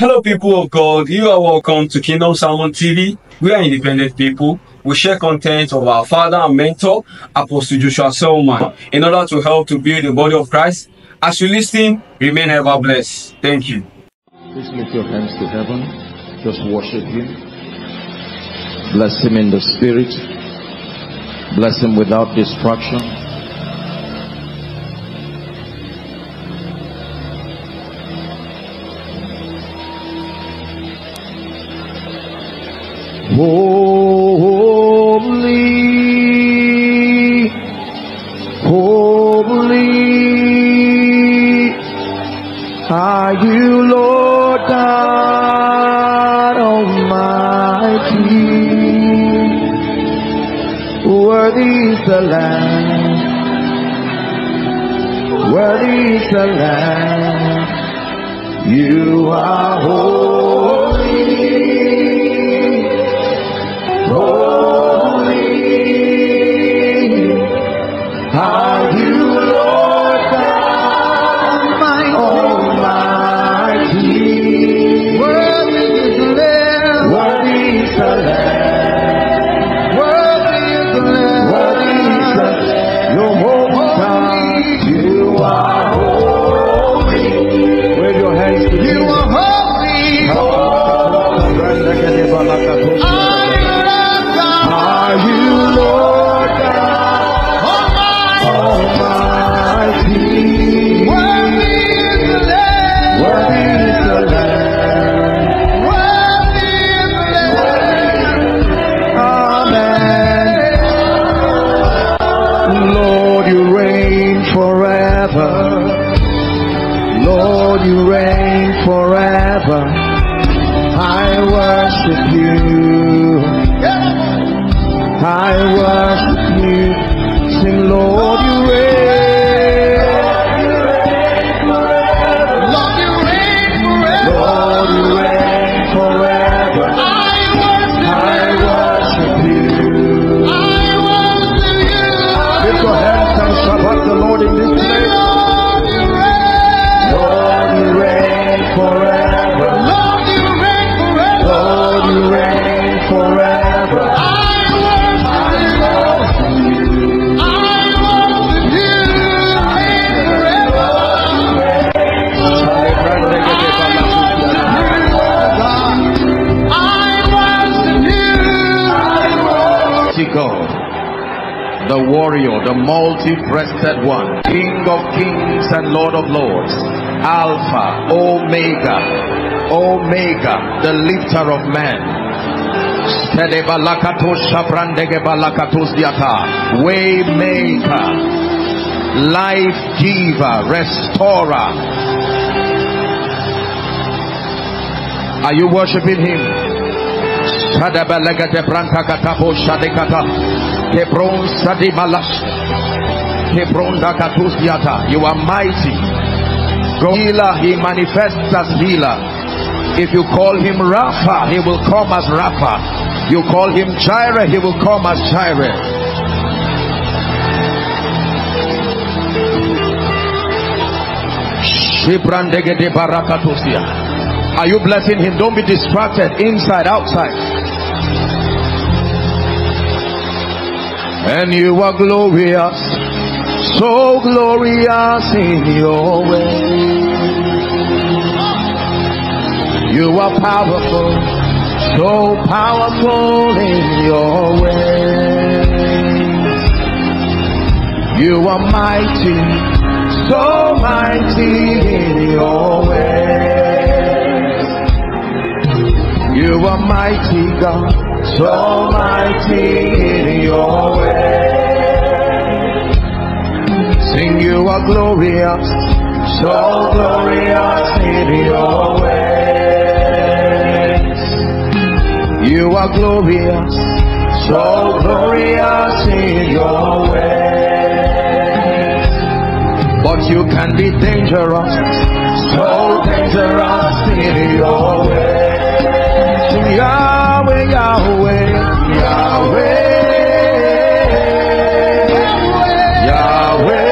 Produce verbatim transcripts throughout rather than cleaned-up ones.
Hello people of God, you are welcome to Kingdom Sermons T V. We are independent people. We share content of our father and mentor, Apostle Joshua Selman, in order to help to build the body of Christ. As you listen, remain ever blessed. Thank you. Please lift your hands to heaven. Just worship Him. Bless Him in the Spirit. Bless Him without distraction. Holy, holy are you, Lord God Almighty. Worthy is the Lamb, worthy is the Lamb, you are holy. Are you, Lord God Almighty? Worthy is the Lamb, worthy is the Lamb, worthy is the Lamb, worthy is the Lamb. Your holy God, you are holy. Wave your hands to you are holy. Are you, Lord? Lord, you reign forever. I worship you. I worship you. Sing, Lord, you reign. Lord, you reign forever. Lord, you reign forever. I worship you. I worship you. Lift your hands and shout out the Lord in this place. God, the warrior, the multi-breasted one, King of kings and Lord of lords, Alpha, Omega, Omega, the lifter of man. Waymaker, life giver, restorer. Are you worshiping Him? You are mighty. Healer, He manifests as healer. If you call Him Rapha, He will come as Rapha. You call Him Jireh, He will come as Jireh. Are you blessing Him? Don't be distracted, inside, outside. And you are glorious, so glorious in your way. You are powerful, so powerful in your way. You are mighty, so mighty in your way. You are mighty God, so mighty in your way. Sing, you are glorious, so glorious in your way. You are glorious, so glorious in your way. But you can be dangerous, so dangerous in your way. Sing, yeah. Yahweh, Yahweh, Yahweh, Yahweh,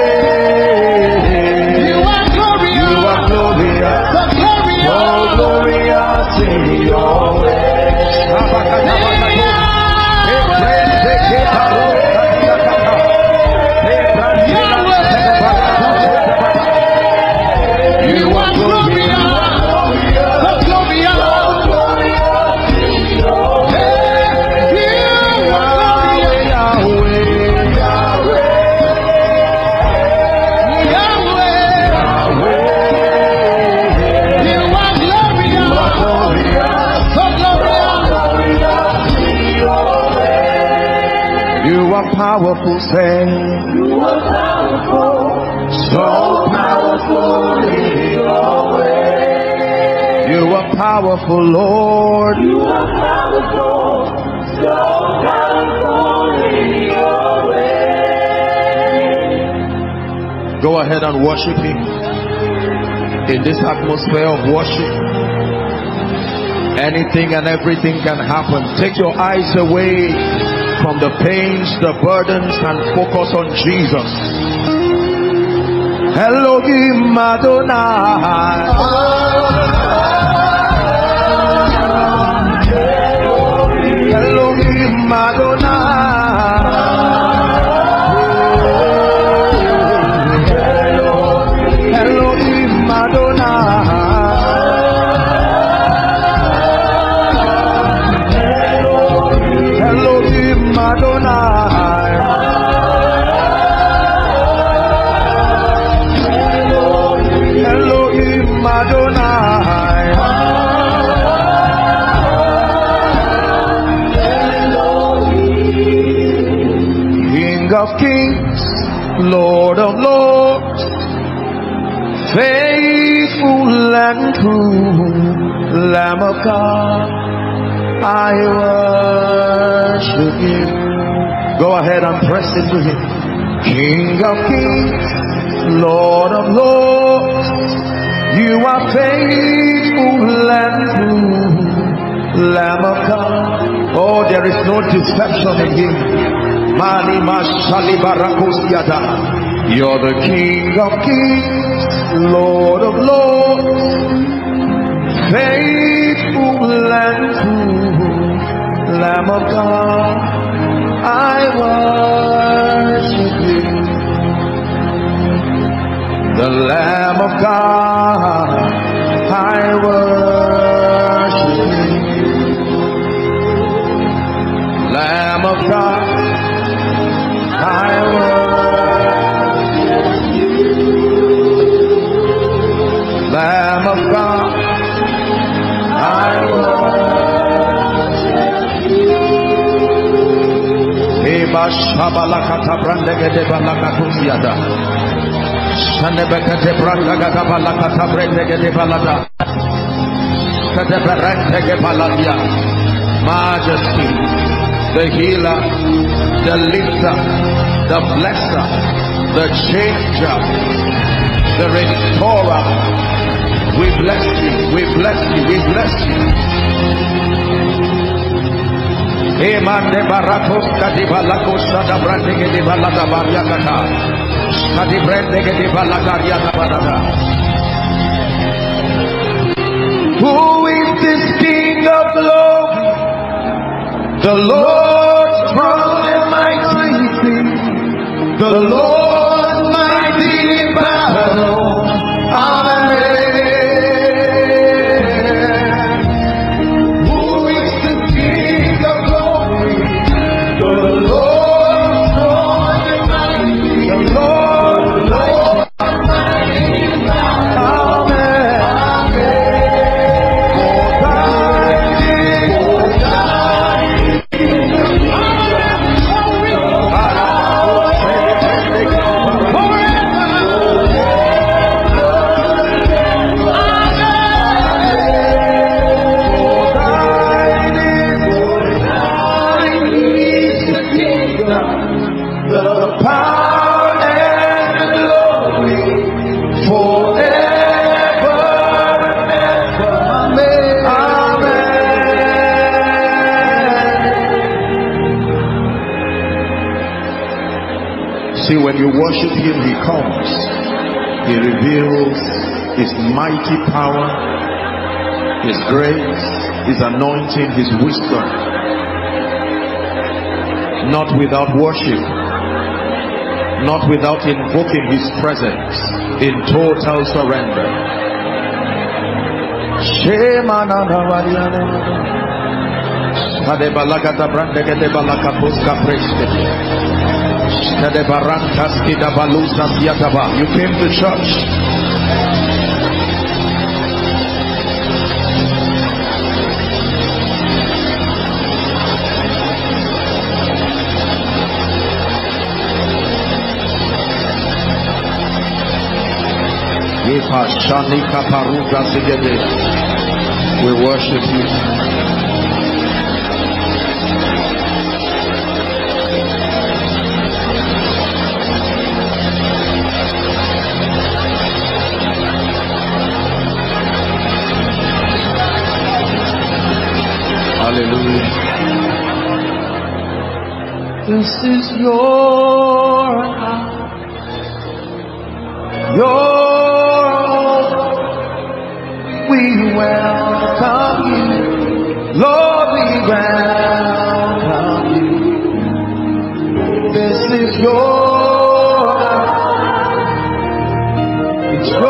you are glorious, you are glorious, so glorious, see your way. Powerful, say you are powerful, so powerful in your way. You are powerful, Lord. You are powerful, so powerful in your way. Go ahead and worship Him in this atmosphere of worship. Anything and everything can happen. Take your eyes away from the pains, the burdens, and focus on Jesus. Elohim Adonai. Elohim Adonai. Elohim Adonai. Kings, Lord of Lords, faithful and true, Lamb of God, I worship you. Go ahead and press into Him. King of Kings, Lord of Lords, you are faithful and true, Lamb of God. Oh, there is no deception in Him. Mani Mashali Barakusiada. You're the King of Kings, Lord of Lords, faithful and true, Lamb of God, I worship you. The Lamb of God, I worship you. Lamb of God, I worship you, Lamb of God. I worship you. Eba shabala katabrande gedebala katusiada. Shanebe katebranda gadabala katabrande gedebalada. Katebrande gebaladia. Majesty, the healer, the lifter, the blesser, the changer, the restorer. We bless you, we bless you, we bless you. Who is this King of glory? The Lord strong. The Lord mighty in battle, amen. Who is the King of glory? The Lord strong and mighty. The Lord, the Lord mighty in battle, amen. Amen. See, when you worship Him, He comes. He reveals His mighty power, His grace, His anointing, His wisdom. Not without worship, not without invoking His presence, in total surrender. You came to church. We worship you. Hallelujah. This is your house. Your We welcome you, Lord, we welcome you. This is your house, it's your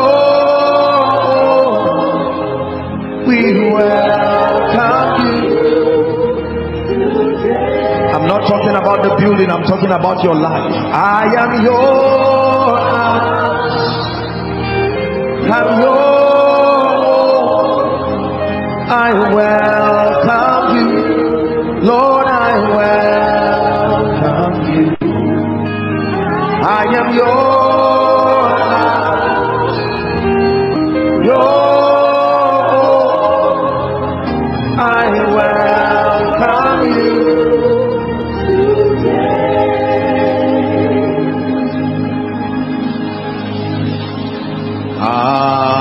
home. We welcome you. I'm not talking about the building, I'm talking about your life. I am your house, I'm your I welcome you, Lord, I welcome you. I am your, your, I welcome you. Hallelujah.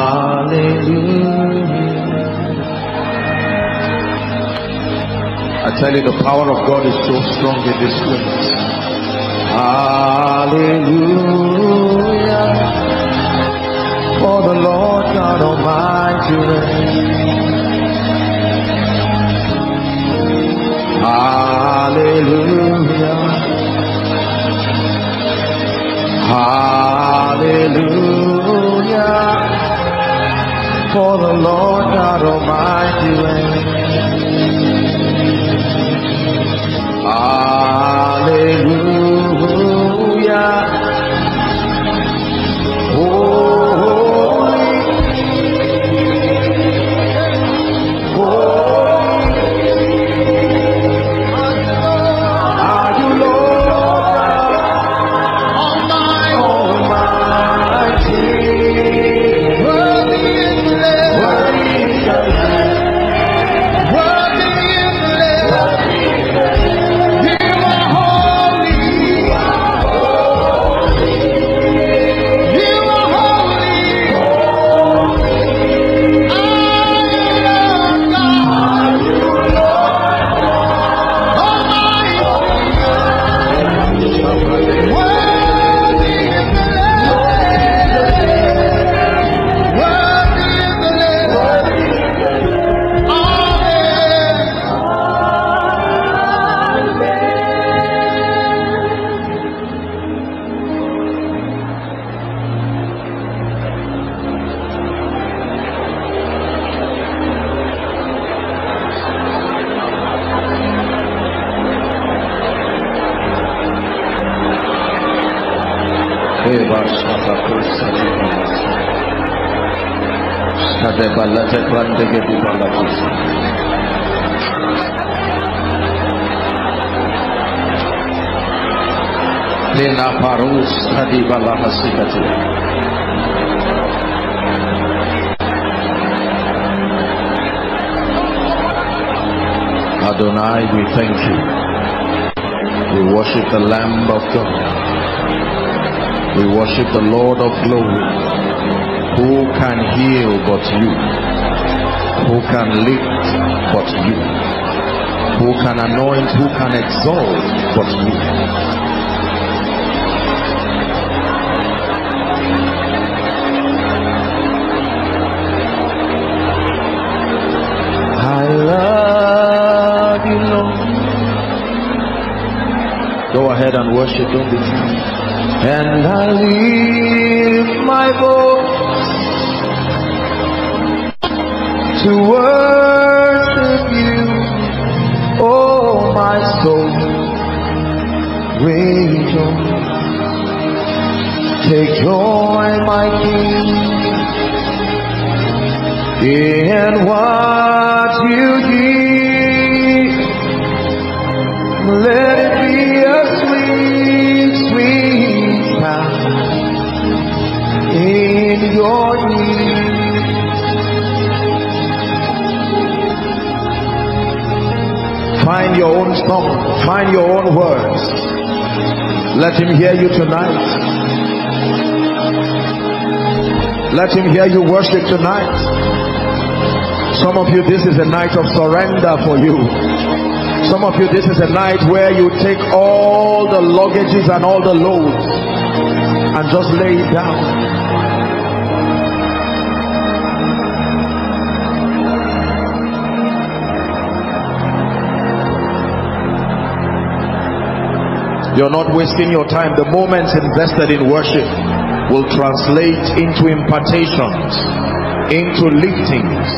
I tell you, the power of God is so strong in this place. Hallelujah. For the Lord God Almighty reigns. Hallelujah. Hallelujah. For the Lord God Almighty reigns. Hallelujah. Holy, holy are you, Lord God Almighty. Worthy is the Lamb. Adonai, we thank you. We worship the Lamb of God. We worship the Lord of glory. Who can heal but you? Who can lift but you? Who can anoint? Who can exalt but you? ahead and worship. Don't be scared. And I lift my voice to worship you, oh my soul. Rejoice. Take joy, my King, in what you give. Let it be a sweet, sweet sound in your ears. Find your own song. Find your own words. Let him hear you tonight. Let him hear you worship tonight. Some of you, this is a night of surrender for you. Some of you, this is a night where you take all the luggages and all the loads and just lay it down. You're not wasting your time. The moments invested in worship will translate into impartations, into liftings.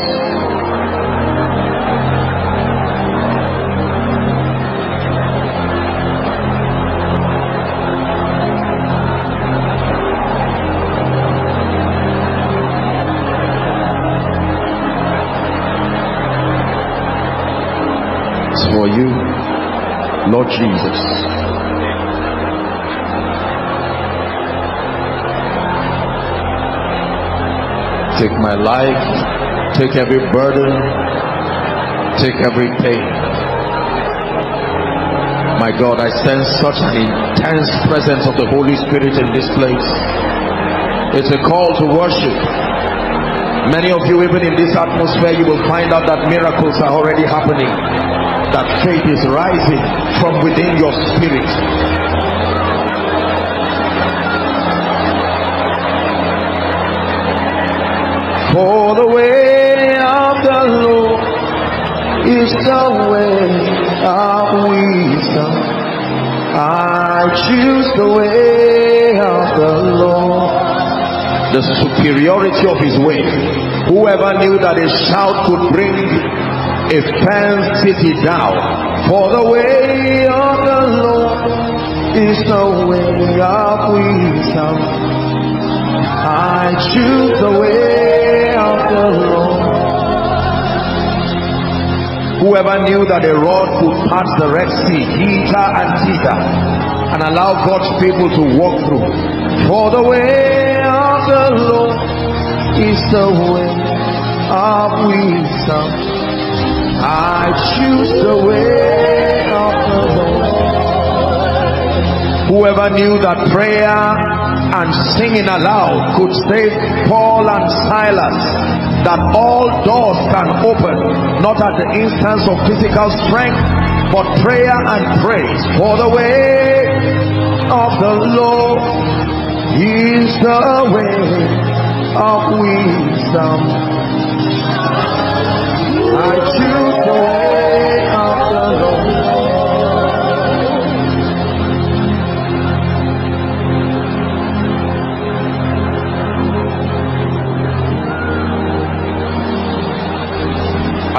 It's for you, Lord Jesus. Take my life, take every burden, take every pain. My God, I sense such an intense presence of the Holy Spirit in this place. It's a call to worship. Many of you, even in this atmosphere, you will find out that miracles are already happening, that faith is rising from within your spirit. For the way of the Lord is the way of wisdom. I choose the way of the Lord. The superiority of his way. Whoever knew that a shout could bring a fenced city down. For the way of the Lord is the way of wisdom. I choose the way. Whoever knew that a rod could pass the Red Sea, Peter and Peter, and allow God's people to walk through. For the way of the Lord is the way of wisdom. I choose the way of the Lord. Whoever knew that prayer and singing aloud could save Paul and Silas, that all doors can open, not at the instance of physical strength, but prayer and praise. For the way of the Lord is the way of wisdom. I choose the way of the Lord.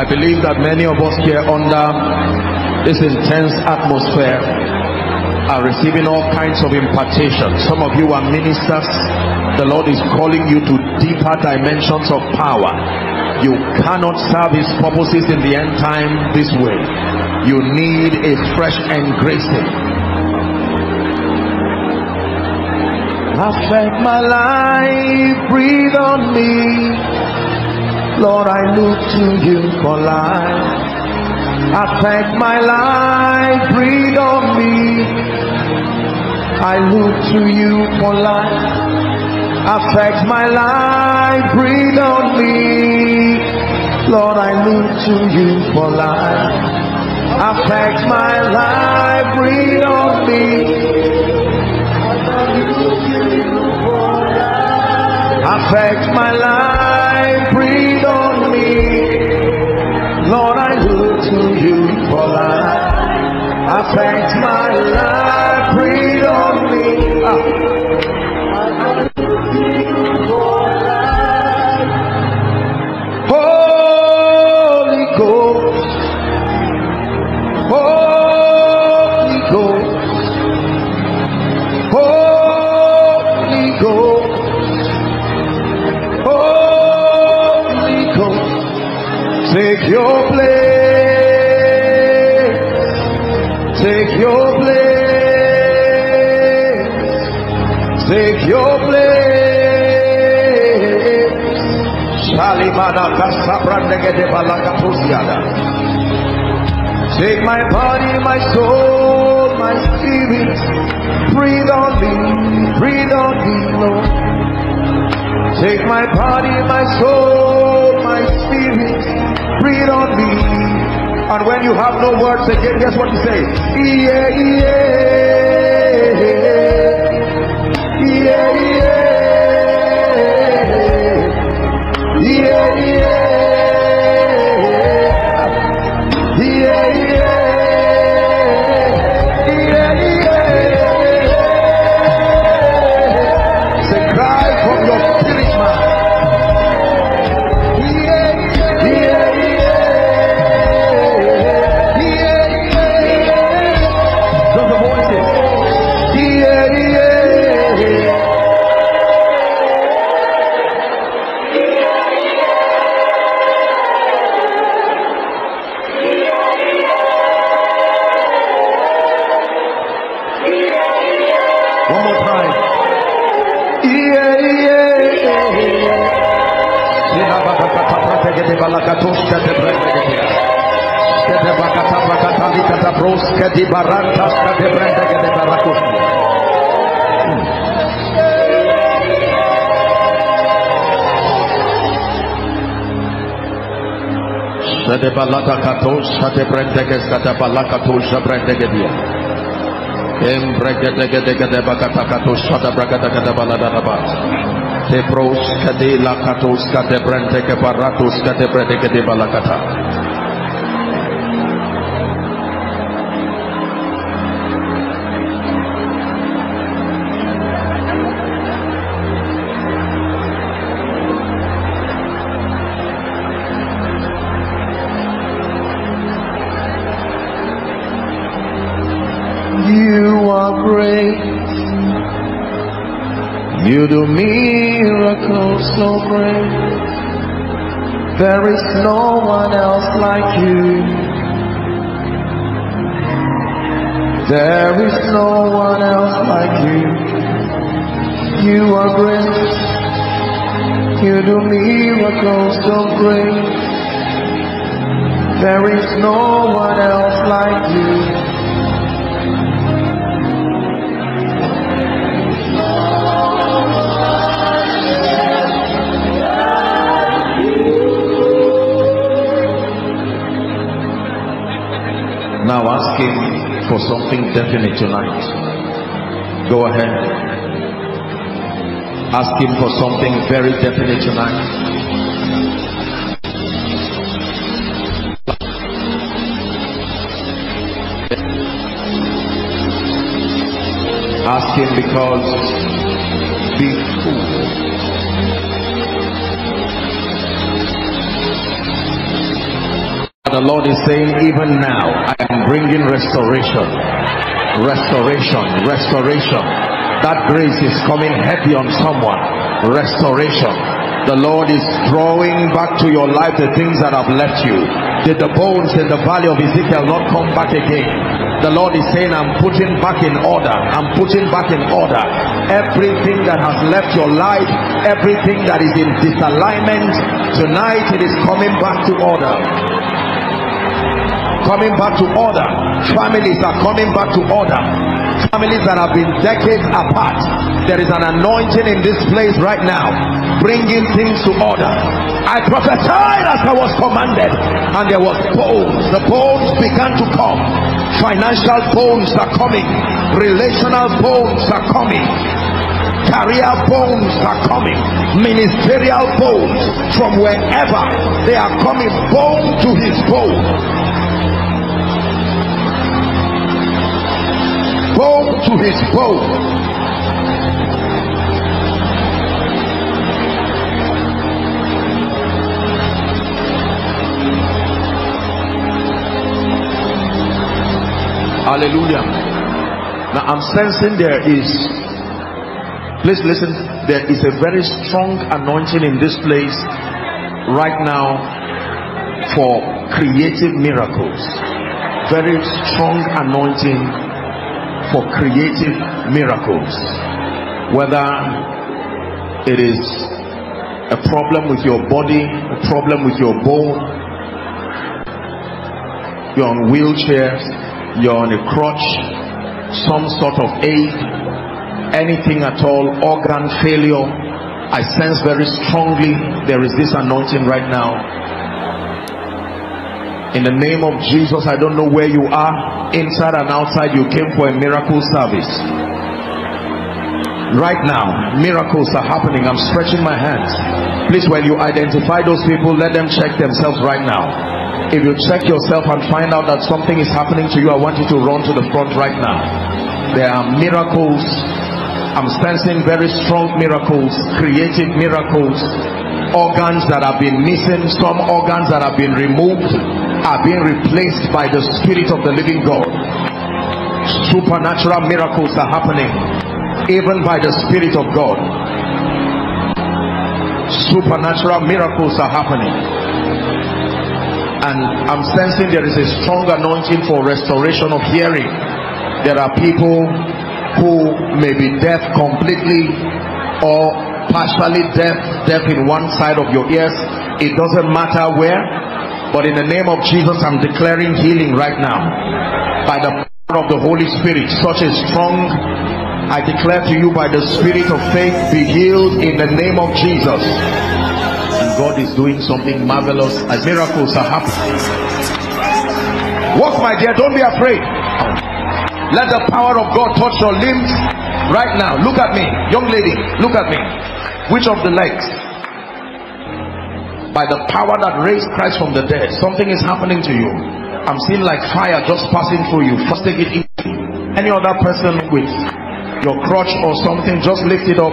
I believe that many of us here under this intense atmosphere are receiving all kinds of impartations. Some of you are ministers. The Lord is calling you to deeper dimensions of power. You cannot serve his purposes in the end time this way. You need a fresh engracing. Affect my life, breathe on me. Lord, I look to you for life. I thank my life, breathe on me. I look to you for life. I thank my life, breathe on me. Lord, I look to you for life. I thank my life, breathe on me. I look to you for life. I thank my life, breathe. Lord, I look to you for life. I thank my life. Take my body, my soul, my spirit. Breathe on me, breathe on me, Lord. Take my body, my soul, my spirit. Breathe on me. And when you have no words again, guess what you say? Yeah, yeah, yeah, yeah. You do miracles so great. There is no one else like you. There is no one else like you. You are great. You do miracles so great. There is no one else like you. Now asking for something definite tonight. Go ahead. Ask him for something very definite tonight. Ask him because be fooled. The Lord is saying, even now, I bringing restoration, restoration, restoration. That grace is coming heavy on someone. Restoration. The Lord is drawing back to your life the things that have left you. Did the bones in the valley of Ezekiel not come back again? The Lord is saying, I'm putting back in order. I'm putting back in order. Everything that has left your life, everything that is in disalignment, tonight it is coming back to order. Coming back to order. Families are coming back to order. Families that have been decades apart. There is an anointing in this place right now, bringing things to order. I prophesied as I was commanded, and there was bones. The bones began to come. Financial bones are coming. Relational bones are coming. Career bones are coming. Ministerial bones from wherever they are coming, bone to his bone. Bone to his bone. Hallelujah. Now I'm sensing there is, please listen, there is a very strong anointing in this place right now for creative miracles. Very strong anointing for creative miracles. Whether it is a problem with your body, a problem with your bone, you're on wheelchairs, you're on a crutch, some sort of aid, anything at all, organ failure, I sense very strongly there is this anointing right now. In the name of Jesus, I don't know where you are, inside and outside, you came for a miracle service. Right now, miracles are happening. I'm stretching my hands. Please, when you identify those people, let them check themselves right now. If you check yourself and find out that something is happening to you, I want you to run to the front right now. There are miracles. I'm sensing very strong miracles, creative miracles. Organs that have been missing, some organs that have been removed, are being replaced by the Spirit of the living God. Supernatural miracles are happening, even by the Spirit of God. Supernatural miracles are happening. And I'm sensing there is a strong anointing for restoration of hearing. There are people who may be deaf completely or partially deaf, deaf in one side of your ears. It doesn't matter where, but in the name of Jesus, I'm declaring healing right now. By the power of the Holy Spirit, such a strong, I declare to you by the Spirit of faith, be healed in the name of Jesus. God is doing something marvelous as miracles are happening. Walk, my dear, don't be afraid. Let the power of God touch your limbs right now. Look at me, young lady, look at me. Which of the legs? By the power that raised Christ from the dead, something is happening to you. I'm seeing like fire just passing through you. First, take it easy. Any other person with your crutch or something, just lift it up.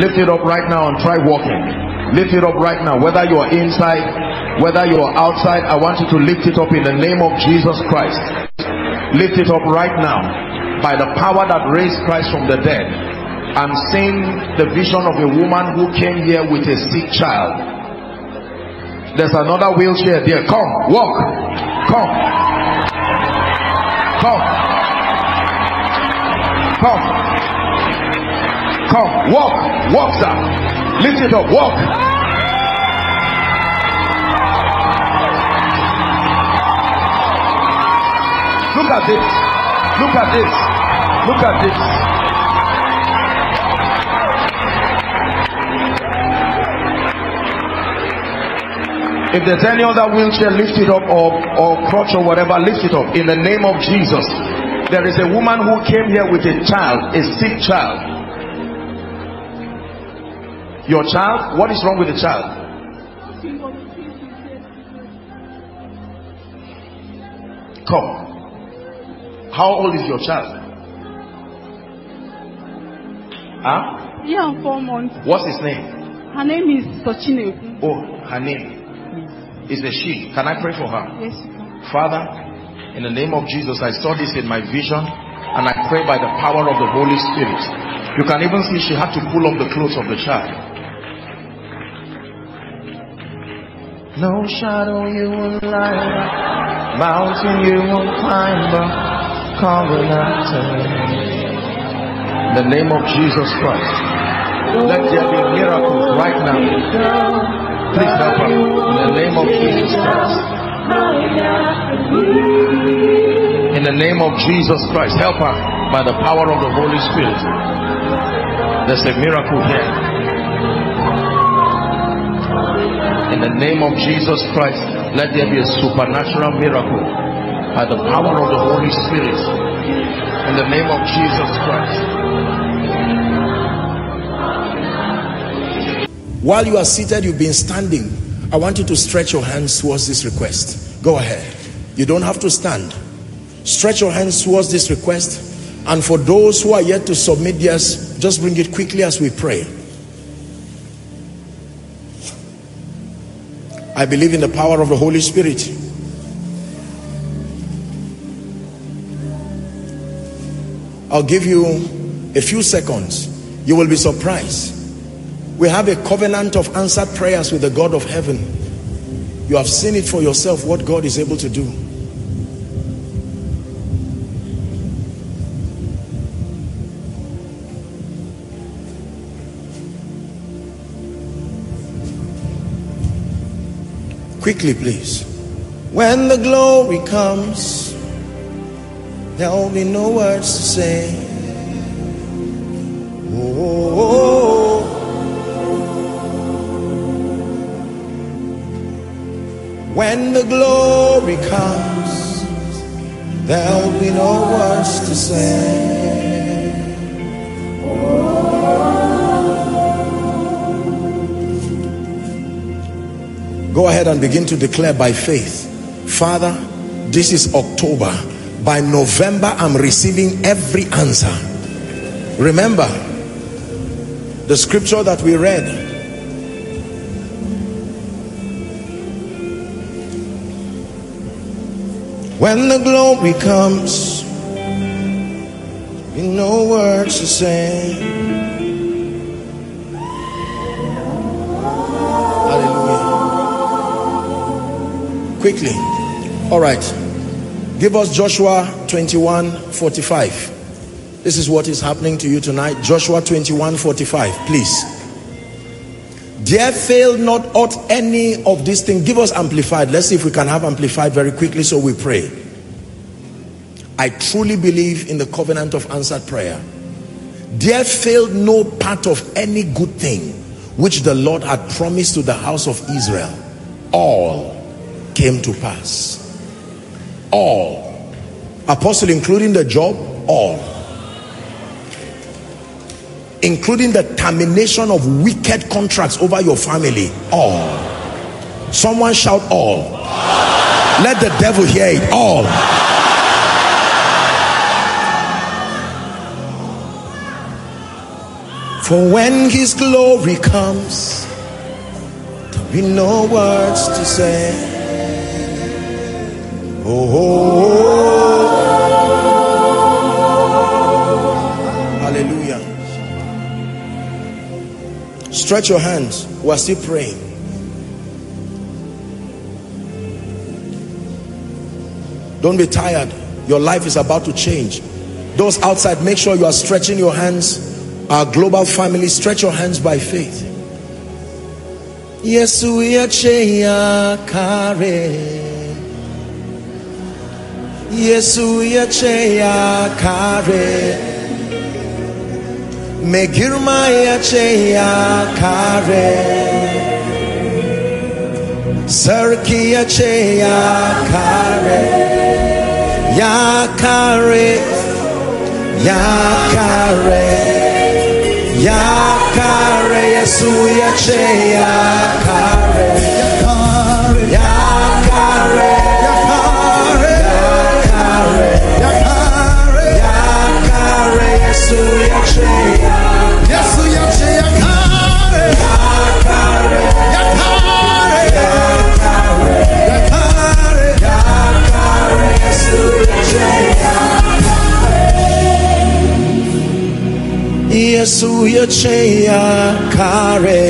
Lift it up right now and try walking. Lift it up right now, whether you are inside, whether you are outside. I want you to lift it up in the name of Jesus Christ. Lift it up right now by the power that raised Christ from the dead. I'm seeing the vision of a woman who came here with a sick child. There's another wheelchair there. Come, walk, come, come, come, come, walk, walk, sir. Lift it up, walk. Look at this. Look at this. Look at this. If there's any other wheelchair, lift it up, or, or crutch or whatever, lift it up in the name of Jesus. There is a woman who came here with a child, a sick child. Your child, what is wrong with the child? Come. How old is your child? Huh? Yeah, four months. What's his name? Her name is Sochine. Oh, her name is a she. Can I pray for her? Yes. Father, in the name of Jesus, I saw this in my vision, and I pray by the power of the Holy Spirit. You can even see she had to pull up the clothes of the child. No shadow you will light up, mountain you will climb up, coming after me. In the name of Jesus Christ, let there be miracles right now. Please help us. In the name of Jesus Christ. In the name of Jesus Christ, help us by the power of the Holy Spirit. There's a miracle here. In the name of Jesus Christ, let there be a supernatural miracle by the power of the Holy Spirit. In the name of Jesus Christ. While you are seated, you've been standing. I want you to stretch your hands towards this request. Go ahead. You don't have to stand. Stretch your hands towards this request. And for those who are yet to submit theirs, just bring it quickly as we pray. I believe in the power of the Holy Spirit. I'll give you a few seconds. You will be surprised. We have a covenant of answered prayers with the God of heaven. You have seen it for yourself, what God is able to do. Quickly, please. When the glory comes, there will be no words to say. Oh, oh, oh. When the glory comes, there will be no words to say. Oh, oh. Go ahead and begin to declare by faith, Father, this is October. By November, I'm receiving every answer. Remember the scripture that we read. When the glory comes, in no words to say. Quickly. All right. Give us Joshua twenty-one forty-five. This is what is happening to you tonight. Joshua twenty-one forty-five, please. There fail not aught any of these things. Give us amplified. Let's see if we can have amplified very quickly so we pray. I truly believe in the covenant of answered prayer. There failed no part of any good thing which the Lord had promised to the house of Israel. All came to pass. All. Apostle, including the job, all. Including the termination of wicked contracts over your family, all. Someone shout all. Let the devil hear it, all. For when his glory comes, there'll be no words to say. Oh, oh, oh, hallelujah. Stretch your hands. We are still praying. Don't be tired. Your life is about to change. Those outside, make sure you are stretching your hands. Our global family, stretch your hands by faith. Yes, we are carrying. Yesu yache ya kare, Megirma yache ya kare, Sarki yache ya kare, ya kare, ya kare, ya kare, Yesu yache ya kare, ya kare. Yesu yacheya kare,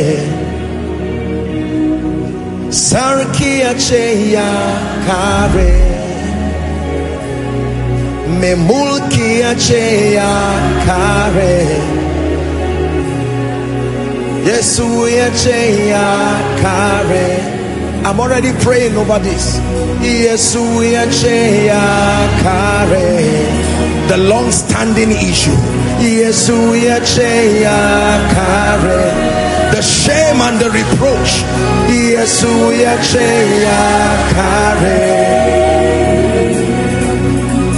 sarki yacheya kare, memulki yacheya kare, Yesu yacheya kare. I'm already praying over this. Yesu yacheya kare, the long-standing issue. Yesu yacheya kare, the shame and the reproach. Yesu yacheya kare,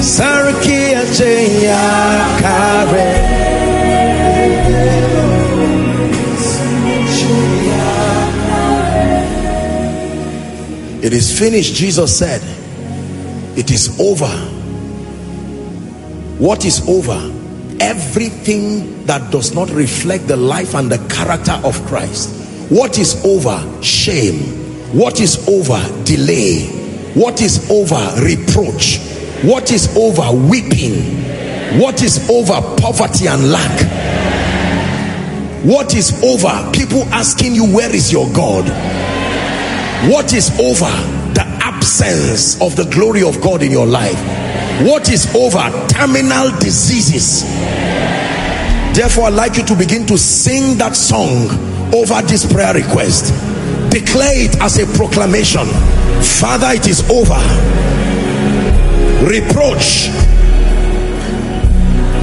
sarki yacheya kare, it is finished. Jesus said it is over. What is over? everything that does not reflect the life and the character of Christ. What is over? Shame. What is over? Delay. What is over? Reproach. What is over? Weeping. What is over? Poverty and lack. What is over? People asking you, where is your God? What is over? The absence of the glory of God in your life. What is over? Terminal diseases. Therefore, I'd like you to begin to sing that song over this prayer request. Declare it as a proclamation. Father, it is over. Reproach.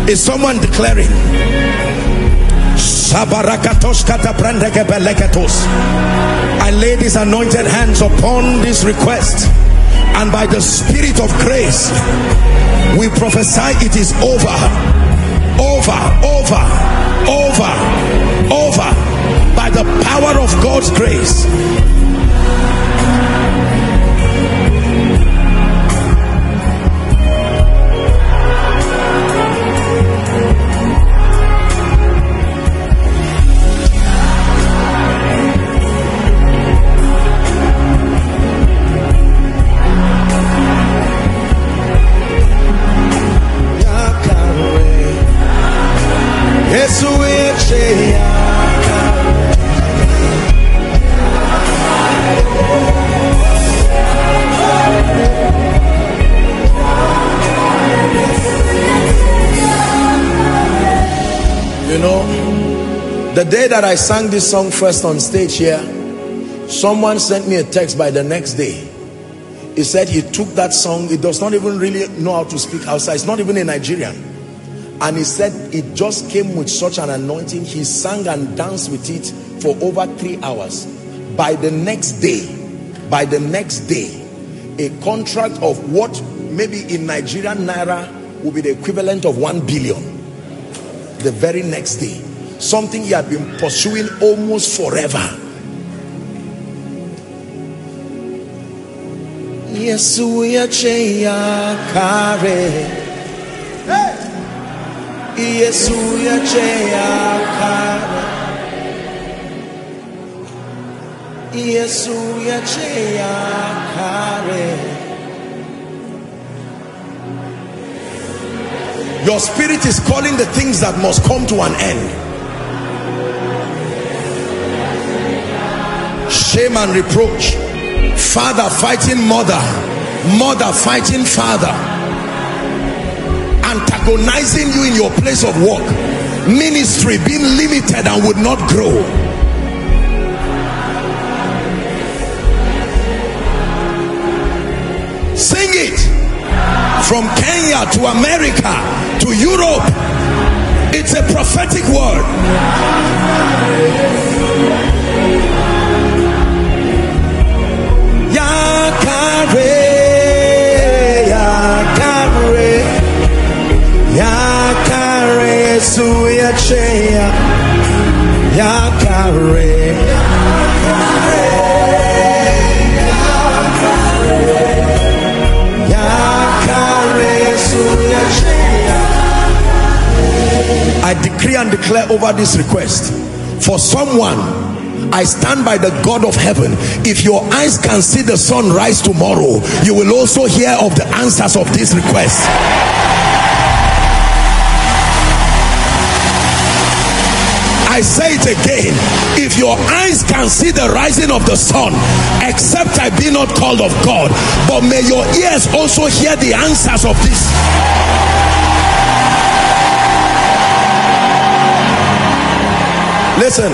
Is someone declaring? I lay these anointed hands upon this request, and by the Spirit of grace, we prophesy it is over, over, over, over, over, by the power of God's grace. The day that I sang this song first on stage here, someone sent me a text by the next day. He said he took that song, he does not even really know how to speak outside, it's not even a Nigerian. And he said it just came with such an anointing, he sang and danced with it for over three hours. By the next day, by the next day, a contract of what maybe in Nigerian Naira would be the equivalent of one billion. The very next day. Something he had been pursuing almost forever. Yesu yacheya kare. Yesu yacheya kare. Yesu yacheya kare. Your spirit is calling the things that must come to an end. Shame and reproach, father fighting mother, mother fighting father, antagonizing you in your place of work, ministry being limited and would not grow. Sing it from Kenya to America to Europe. It's a prophetic word. I decree and declare over this request for someone. I stand by the God of heaven. If your eyes can see the sun rise tomorrow, you will also hear of the answers of this request. I say it again. If your eyes can see the rising of the sun, except I be not called of God, but may your ears also hear the answers of this. Listen.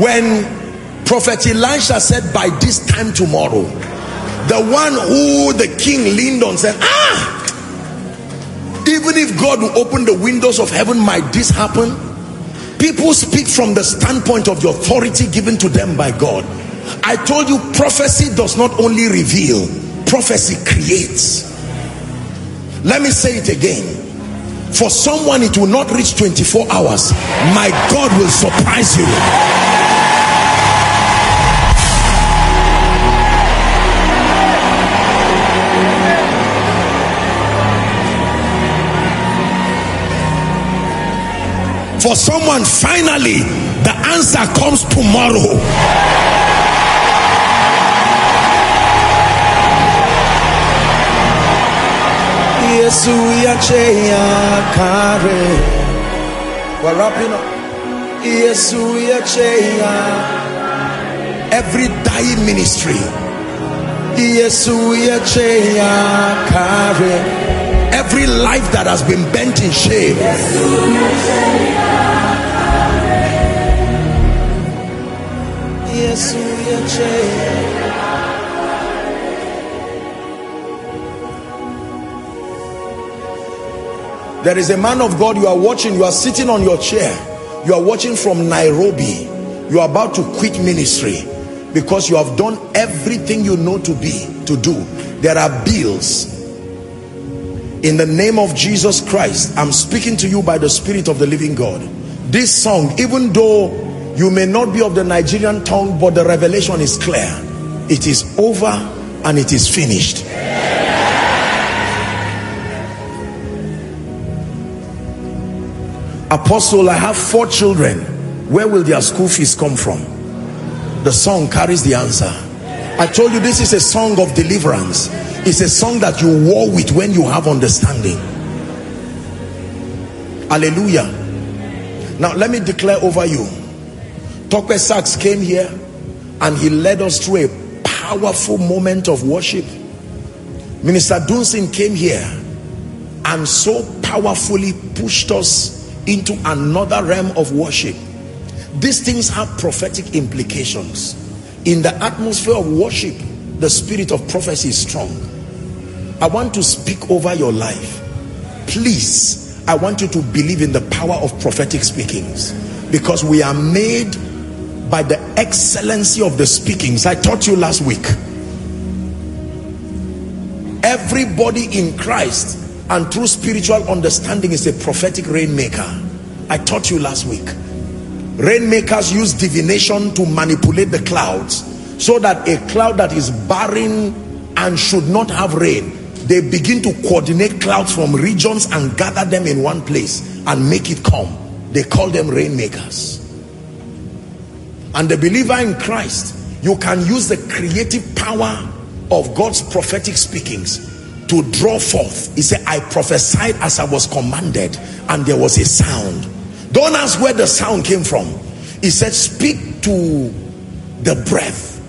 When Prophet Elisha said by this time tomorrow, the one who the king leaned on said, ah, even if God will open the windows of heaven, might this happen? People speak from the standpoint of the authority given to them by God. I told you, prophecy does not only reveal, prophecy creates. Let me say it again. For someone, it will not reach twenty-four hours. My God will surprise you. For someone, finally, the answer comes tomorrow. We're wrapping up. Every dying ministry. Every life that has been bent in shame. There is a man of God you are watching. You are sitting on your chair. You are watching from Nairobi. You are about to quit ministry because you have done everything you know to be to do. There are bills. In the name of Jesus Christ, I'm speaking to you by the Spirit of the Living God. This song, even though you may not be of the Nigerian tongue, but the revelation is clear. It is over and it is finished. Apostle, I have four children. Where will their school fees come from? The song carries the answer. I told you this is a song of deliverance. It's a song that you war with when you have understanding. Hallelujah. Now let me declare over you. Coke Sacks came here and he led us through a powerful moment of worship. Minister Dunsin came here and so powerfully pushed us into another realm of worship. These things have prophetic implications. In the atmosphere of worship, the spirit of prophecy is strong. I want to speak over your life. Please, I want you to believe in the power of prophetic speakings, because we are made by the excellency of the speakings. I taught you last week. Everybody in Christ and through spiritual understanding is a prophetic rainmaker. I taught you last week. Rainmakers use divination to manipulate the clouds so that a cloud that is barren and should not have rain, they begin to coordinate clouds from regions and gather them in one place and make it come. They call them rainmakers. And the believer in Christ, you can use the creative power of God's prophetic speakings to draw forth. He said, I prophesied as I was commanded, and there was a sound. Don't ask where the sound came from. He said, speak to the breath,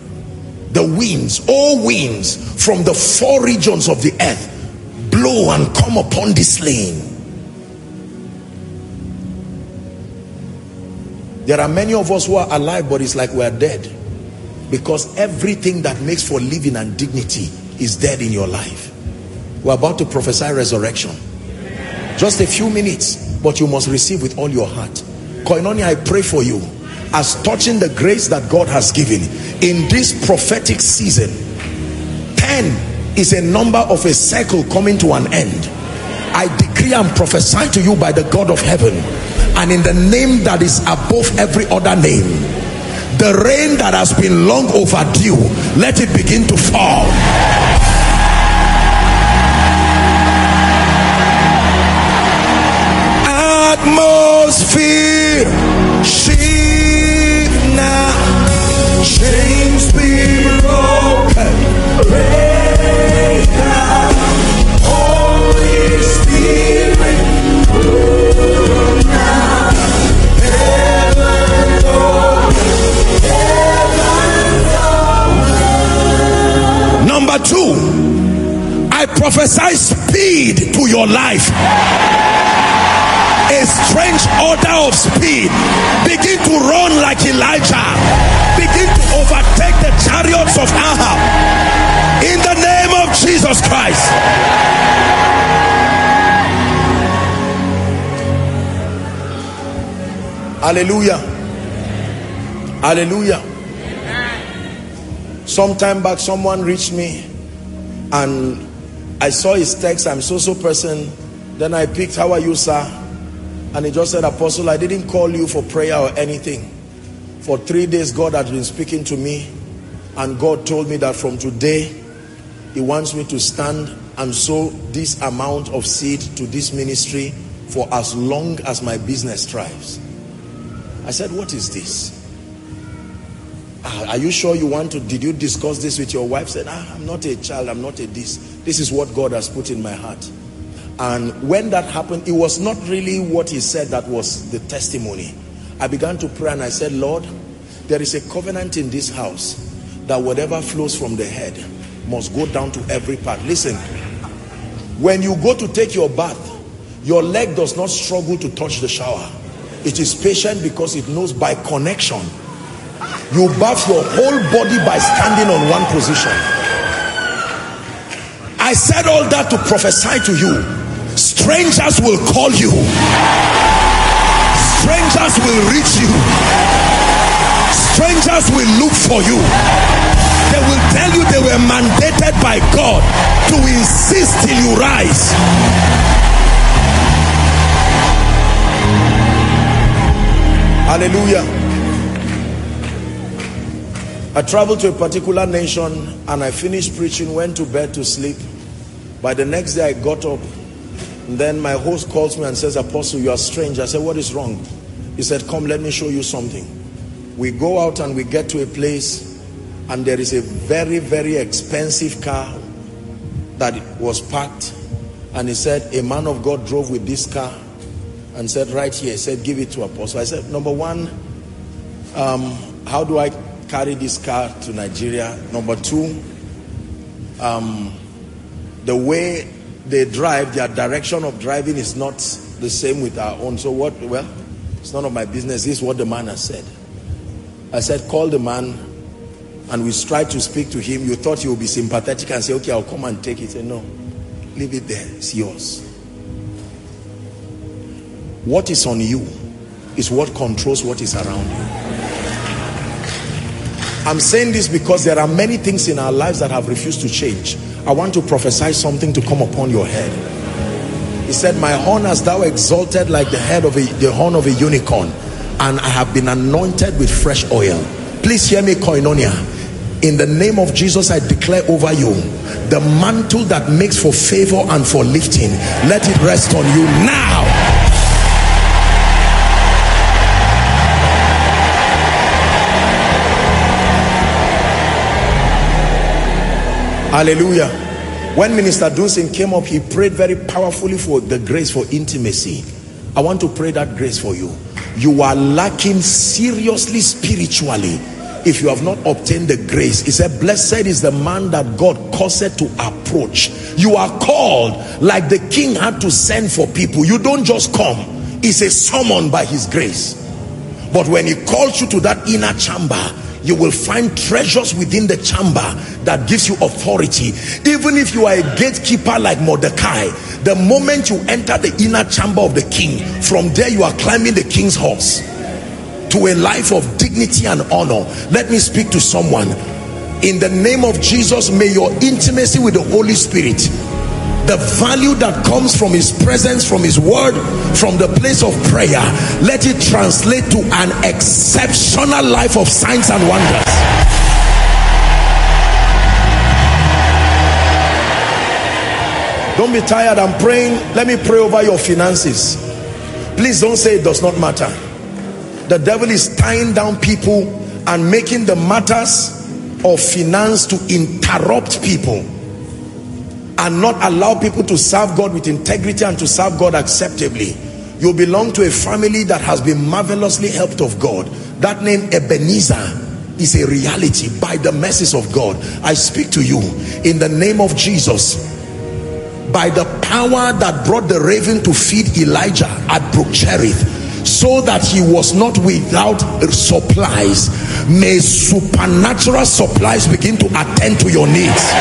the winds, all winds from the four regions of the earth, blow and come upon this slain. There are many of us who are alive, but it's like we are dead, because everything that makes for living and dignity is dead in your life. We're about to prophesy resurrection. Just a few minutes, but you must receive with all your heart. Koinonia, I pray for you as touching the grace that God has given in this prophetic season. ten is a number of a cycle coming to an end. I decree and prophesy to you by the God of heaven, and in the name that is above every other name, the rain that has been long overdue, let it begin to fall. Atmosphere shift now, chains be broken, break down, Holy Spirit. Number two, I prophesy speed to your life. A strange order of speed. Begin to run like Elijah. Begin to overtake the chariots of Ahab. In the name of Jesus Christ. Hallelujah. Hallelujah. Some time back, someone reached me and I saw his text. I'm so-so person. Then I picked, how are you, sir? And he just said, Apostle, I didn't call you for prayer or anything. For three days, God had been speaking to me, and God told me that from today, he wants me to stand and sow this amount of seed to this ministry for as long as my business thrives. I said, what is this? Are you sure you want to, did you discuss this with your wife? Said, ah, I'm not a child, I'm not a this. This is what God has put in my heart. And when that happened, it was not really what he said that was the testimony. I began to pray and I said, Lord, there is a covenant in this house that whatever flows from the head must go down to every part. Listen, when you go to take your bath, your leg does not struggle to touch the shower. It is patient because it knows by connection. You bath your whole body by standing on one position. I said all that to prophesy to you. Strangers will call you. Strangers will reach you. Strangers will look for you. They will tell you they were mandated by God to insist till you rise. Hallelujah. I traveled to a particular nation and I finished preaching, went to bed to sleep. By the next day I got up, and then my host calls me and says, Apostle, you are strange. I said, what is wrong? He said, come, let me show you something. We go out and we get to a place and there is a very, very expensive car that was parked. And he said, a man of God drove with this car and said, right here. He said, give it to Apostle. I said, number one, um, how do I carry this car to Nigeria? Number two, um, the way they drive, their direction of driving is not the same with our own. So what? Well, it's none of my business. This is what the man has said. I said, call the man, and we tried to speak to him. You thought he would be sympathetic and say, okay, I'll come and take it. He said, no, leave it there. It's yours. What is on you is what controls what is around you. I'm saying this because there are many things in our lives that have refused to change. I want to prophesy something to come upon your head. He said, my horn hast thou exalted like the head of a, the horn of a unicorn, and I have been anointed with fresh oil. Please hear me, Koinonia. In the name of Jesus, I declare over you, the mantle that makes for favor and for lifting, let it rest on you now. Hallelujah. When Minister Dunsin came up, he prayed very powerfully for the grace for intimacy. I want to pray that grace for you. You are lacking seriously spiritually if you have not obtained the grace. He said, blessed is the man that God caused to approach. You are called like the king had to send for people. You don't just come. It's a summon by his grace. But when he calls you to that inner chamber, you will find treasures within the chamber that gives you authority. Even if you are a gatekeeper like Mordecai, the moment you enter the inner chamber of the king, from there you are climbing the king's horse to a life of dignity and honor. Let me speak to someone. In the name of Jesus, may your intimacy with the Holy Spirit, the value that comes from his presence, from his word, from the place of prayer, let it translate to an exceptional life of signs and wonders. Don't be tired. I'm praying. Let me pray over your finances. Please don't say it does not matter. The devil is tying down people and making the matters of finance to interrupt people and not allow people to serve God with integrity and to serve God acceptably. You belong to a family that has been marvelously helped of God. That name Ebenezer is a reality by the mercies of God. I speak to you in the name of Jesus, by the power that brought the raven to feed Elijah at Brook Cherith, so that he was not without supplies. May supernatural supplies begin to attend to your needs.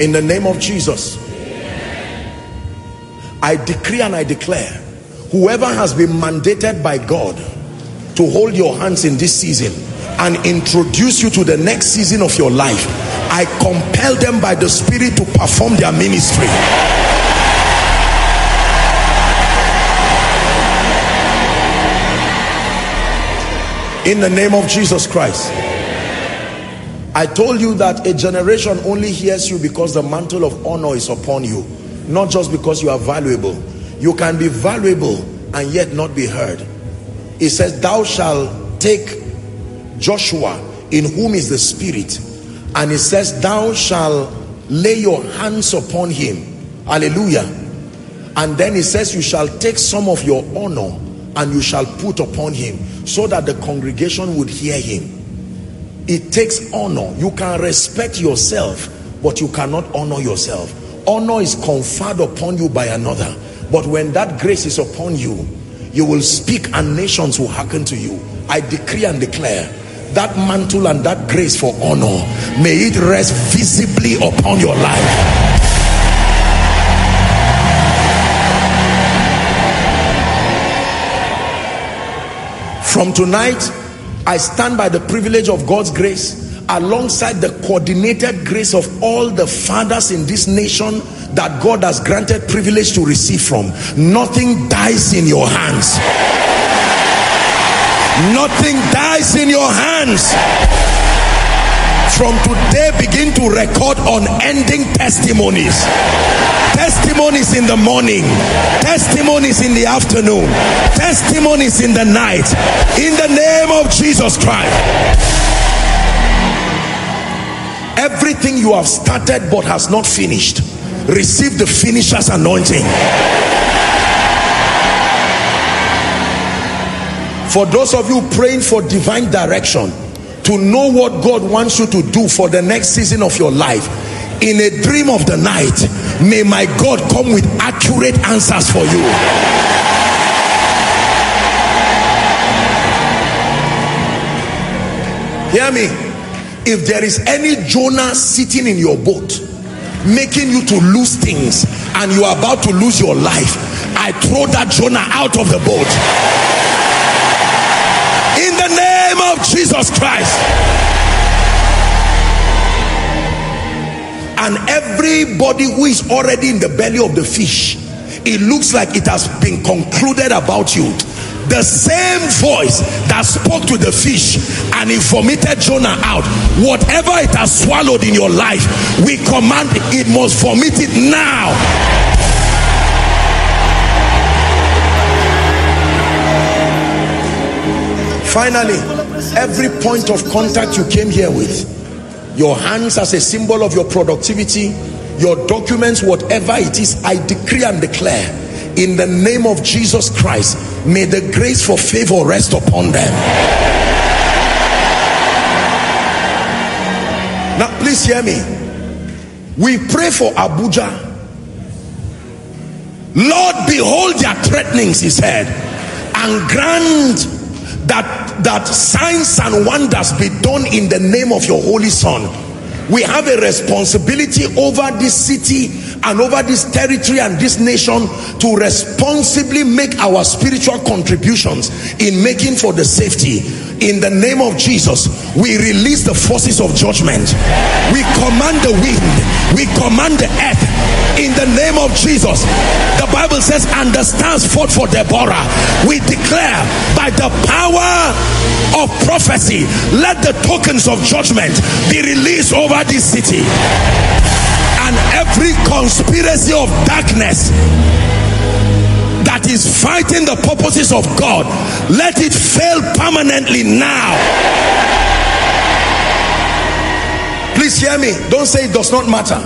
In the name of Jesus, I decree and I declare, whoever has been mandated by God to hold your hands in this season and introduce you to the next season of your life, I compel them by the Spirit to perform their ministry. In the name of Jesus Christ. I told you that a generation only hears you because the mantle of honor is upon you, not just because you are valuable. You can be valuable and yet not be heard. It says, thou shalt take Joshua, in whom is the Spirit, and it says, thou shalt lay your hands upon him. Hallelujah. And then it says, you shall take some of your honor and you shall put upon him, so that the congregation would hear him. It takes honor. You can respect yourself, but you cannot honor yourself. Honor is conferred upon you by another. But when that grace is upon you, you will speak and nations will hearken to you. I decree and declare that mantle and that grace for honor, may it rest visibly upon your life. From tonight, I stand by the privilege of God's grace, alongside the coordinated grace of all the fathers in this nation that God has granted privilege to receive from. Nothing dies in your hands. Nothing dies in your hands. From today, begin to record unending testimonies. Testimonies in the morning, testimonies in the afternoon, testimonies in the night, in the name of Jesus Christ. Everything you have started but has not finished, receive the finisher's anointing. For those of you praying for divine direction, to know what God wants you to do for the next season of your life, in a dream of the night, may my God come with accurate answers for you. Hear me. If there is any Jonah sitting in your boat, making you to lose things, and you are about to lose your life, I throw that Jonah out of the boat. In the name of Jesus Christ. And everybody who is already in the belly of the fish, it looks like it has been concluded about you. The same voice that spoke to the fish and it vomited Jonah out, whatever it has swallowed in your life, we command it must vomit it now. Finally, every point of contact you came here with, your hands as a symbol of your productivity, your documents, whatever it is, I decree and declare in the name of Jesus Christ, may the grace for favor rest upon them. Now, please hear me. We pray for Abuja. Lord, behold their threatenings, he said, and grant that that signs and wonders be done in the name of your holy son. We have a responsibility over this city and over this territory and this nation to responsibly make our spiritual contributions in making for the safety. In the name of Jesus, we release the forces of judgment. We command the wind, we command the earth in the name of Jesus. The Bible says, and the stars fought for Deborah. We declare by the power of prophecy, let the tokens of judgment be released over this city. And every conspiracy of darkness that is fighting the purposes of God, let it fail permanently now. Please hear me. Don't say it does not matter.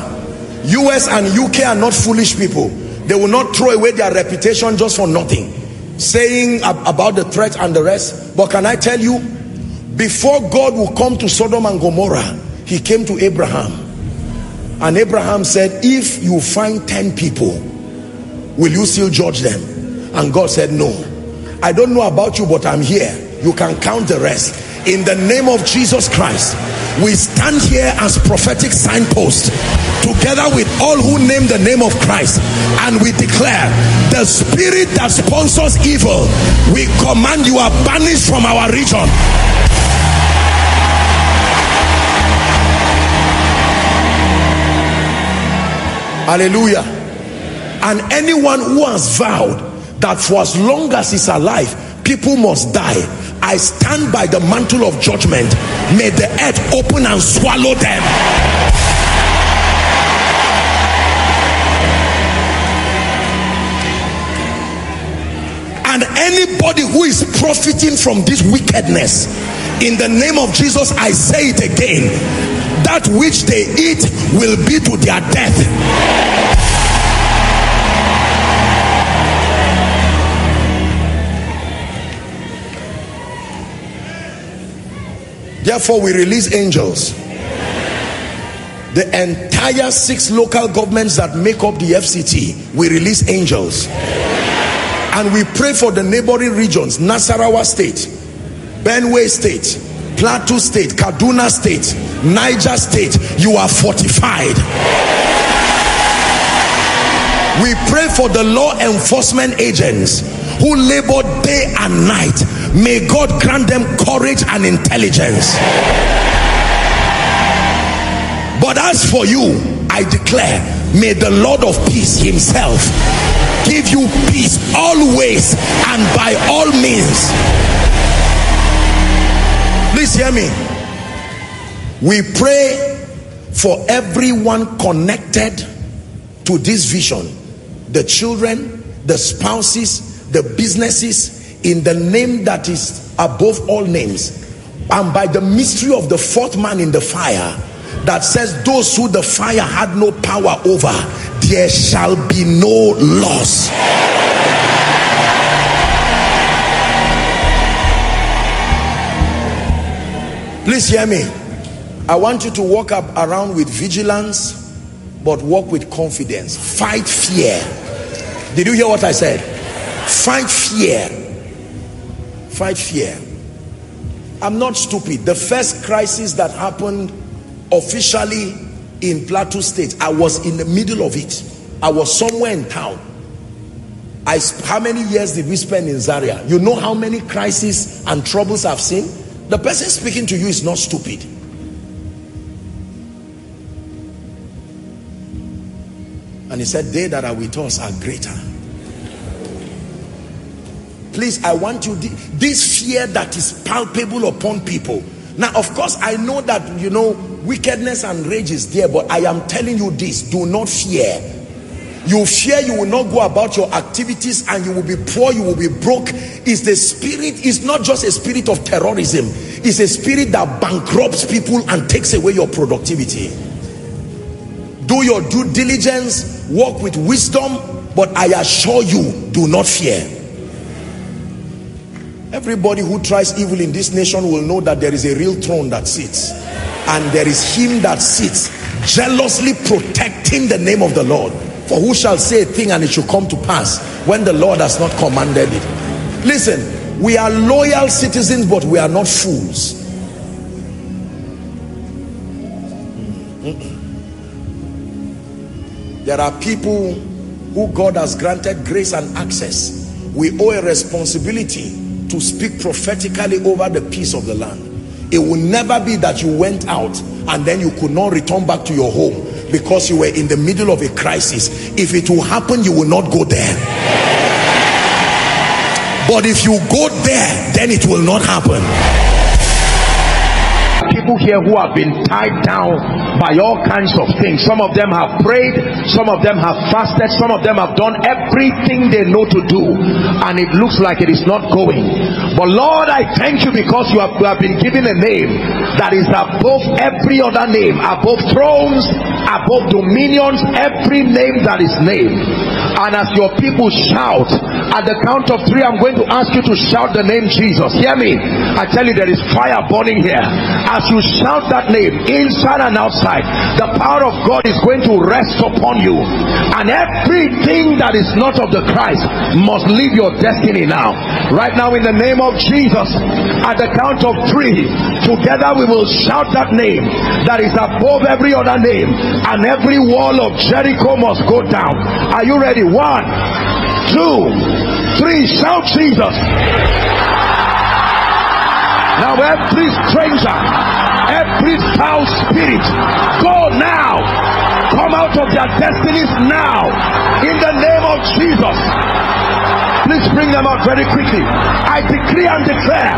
U S and U K are not foolish people. They will not throw away their reputation just for nothing, saying ab- about the threat and the rest. But can I tell you, before God will come to Sodom and Gomorrah, he came to Abraham. And Abraham said, if you find ten people, will you still judge them? And God said, no. I don't know about you, but I'm here. You can count the rest. In the name of Jesus Christ, we stand here as prophetic signposts, together with all who name the name of Christ. And we declare, the spirit that sponsors evil, we command you are banished from our region. Hallelujah. And anyone who has vowed that for as long as he's alive, people must die, I stand by the mantle of judgment. May the earth open and swallow them. And anybody who is profiting from this wickedness, in the name of Jesus, I say it again, that which they eat will be to their death. Therefore, we release angels. The entire six local governments that make up the F C T, we release angels. And we pray for the neighboring regions, Nasarawa State, Benue State, Plateau State, Kaduna State, Niger State, you are fortified. We pray for the law enforcement agents who labor day and night. May God grant them courage and intelligence. But as for you, I declare, may the Lord of peace himself give you peace always and by all means. Please hear me. We pray for everyone connected to this vision, the children, the spouses, the businesses, in the name that is above all names, and by the mystery of the fourth man in the fire that says those who the fire had no power over, there shall be no loss. Please hear me. I want you to walk up around with vigilance, but walk with confidence. Fight fear. Did you hear what I said? Fight fear. Fight fear. I'm not stupid. The first crisis that happened officially in Plateau State, I was in the middle of it. I was somewhere in town. I, how many years did we spend in Zaria? You know how many crises and troubles I've seen? The person speaking to you is not stupid. And he said, they that are with us are greater. Please, I want you, this fear that is palpable upon people. Now, of course, I know that, you know, wickedness and rage is there, but I am telling you this, do not fear. You fear, you will not go about your activities and you will be poor, you will be broke. It's the spirit, it's not just a spirit of terrorism. It's a spirit that bankrupts people and takes away your productivity. Do your due diligence, walk with wisdom, but I assure you, do not fear. Everybody who tries evil in this nation will know that there is a real throne that sits, and there is him that sits jealously protecting the name of the Lord. For who shall say a thing and it shall come to pass when the Lord has not commanded it? Listen, we are loyal citizens, but we are not fools. There are people who God has granted grace and access. We owe a responsibility to speak prophetically over the peace of the land. It will never be that you went out and then you could not return back to your home because you were in the middle of a crisis. If it will happen, you will not go there. But if you go there, then it will not happen. People here who have been tied down by all kinds of things. Some of them have prayed, some of them have fasted, some of them have done everything they know to do, and it looks like it is not going. But Lord, I thank you because you have, you have been given a name that is above every other name, above thrones, above dominions, every name that is named. And as your people shout, at the count of three, I'm going to ask you to shout the name Jesus. Hear me? I tell you, there is fire burning here. As you shout that name, inside and outside, the power of God is going to rest upon you, and everything that is not of the Christ must leave your destiny now, right now, in the name of Jesus. At the count of three, together we will shout that name that is above every other name, and every wall of Jericho must go down. Are you ready? One, two, three, shout Jesus. Now every stranger, every foul spirit, go now. Come out of their destinies now, in the name of Jesus. Please bring them out very quickly. I decree and declare,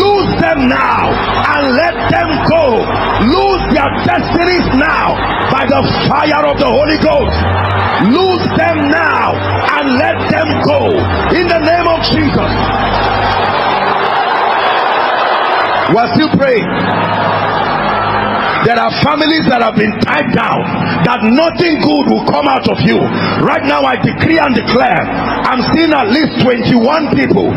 lose them now and let them go. Lose their destinies now by the fire of the Holy Ghost. Lose them now and let them go in the name of Jesus. We're still praying. There are families that have been tied down, that nothing good will come out of you. Right now I decree and declare, I'm seeing at least twenty-one people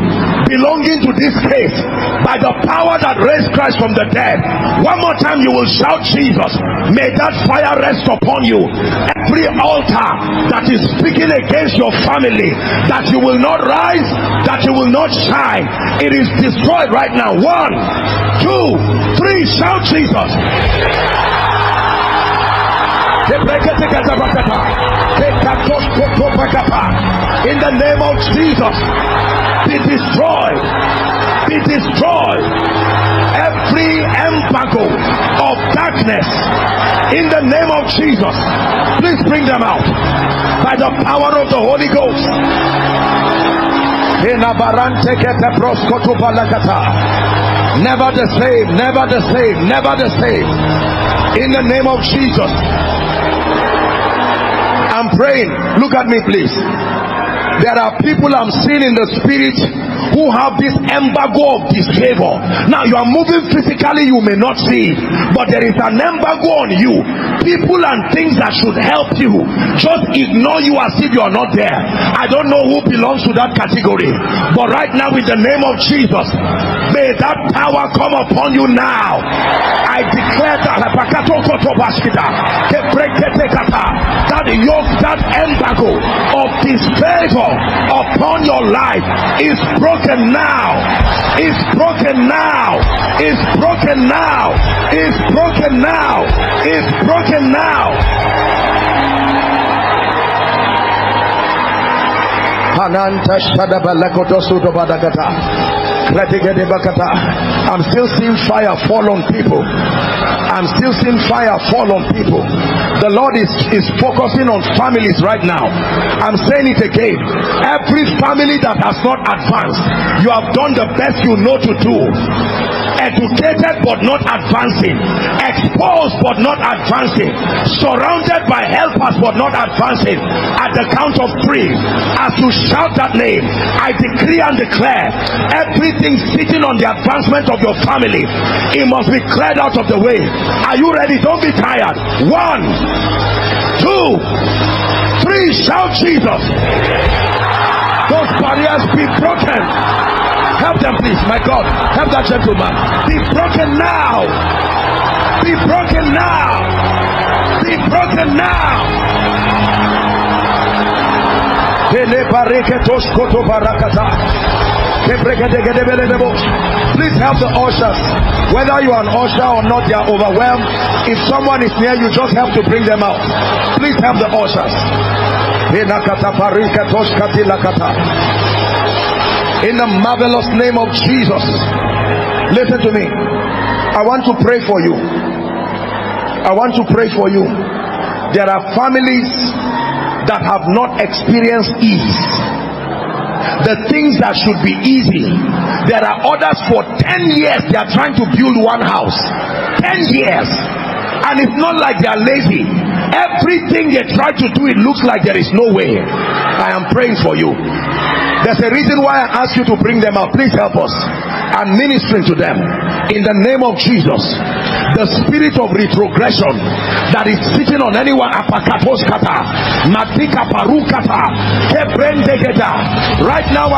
belonging to this case by the power that raised Christ from the dead. One more time you will shout Jesus. May that fire rest upon you. Every altar that is speaking against your family, that you will not rise, that you will not shine, it is destroyed right now. One, two, three, shout Jesus. In the name of Jesus, be destroyed, be destroyed, every embargo of darkness, in the name of Jesus. Please bring them out by the power of the Holy Ghost. Never the same, never the same, never the same, in the name of Jesus. I'm praying. Look at me, please. There are people I'm seeing in the spirit who have this embargo of disfavor. Now you are moving physically, you may not see it, but there is an embargo on you. People and things that should help you just ignore you as if you are not there. I don't know who belongs to that category, but right now in the name of Jesus, may that power come upon you now. I declare that that yoke, that embargo of disfavor upon your life is broken. It's broken now, it's broken now, it's broken now, it's broken now, it's broken now. Hananta Shadabalakotosud Badagata. I'm still seeing fire fall on people. I'm still seeing fire fall on people. The Lord is, is focusing on families right now. I'm saying it again. Every family that has not advanced, you have done the best you know to do. Educated but not advancing. Exposed but not advancing. Surrounded by helpers but not advancing. At the count of three, as you shout that name, I decree and declare, everything sitting on the advancement of your family, it must be cleared out of the way. Are you ready? Don't be tired. One, two, three, shout Jesus. Those barriers be broken. Help them, please. My God, help that gentleman. Be broken now. Be broken now. Be broken now. Please help the ushers. Whether you are an usher or not, they are overwhelmed. If someone is near you, just help to bring them out. Please help the ushers. In the marvelous name of Jesus. Listen to me. I want to pray for you. I want to pray for you. There are families that have not experienced ease. The things that should be easy. There are others for ten years they are trying to build one house. ten years. And it's not like they are lazy. Everything they try to do, it looks like there is no way. I am praying for you. There's a reason why I ask you to bring them out. Please help us. I'm ministering to them in the name of Jesus. The spirit of retrogression that is sitting on anyone, right now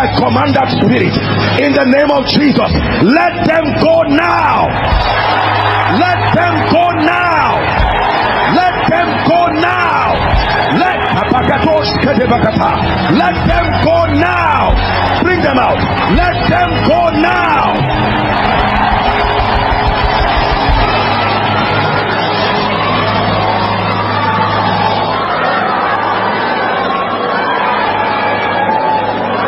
I command that spirit in the name of Jesus. Let them go now. Let them go now. Let them go now. Let Let them go now. Bring them out. Let them go now.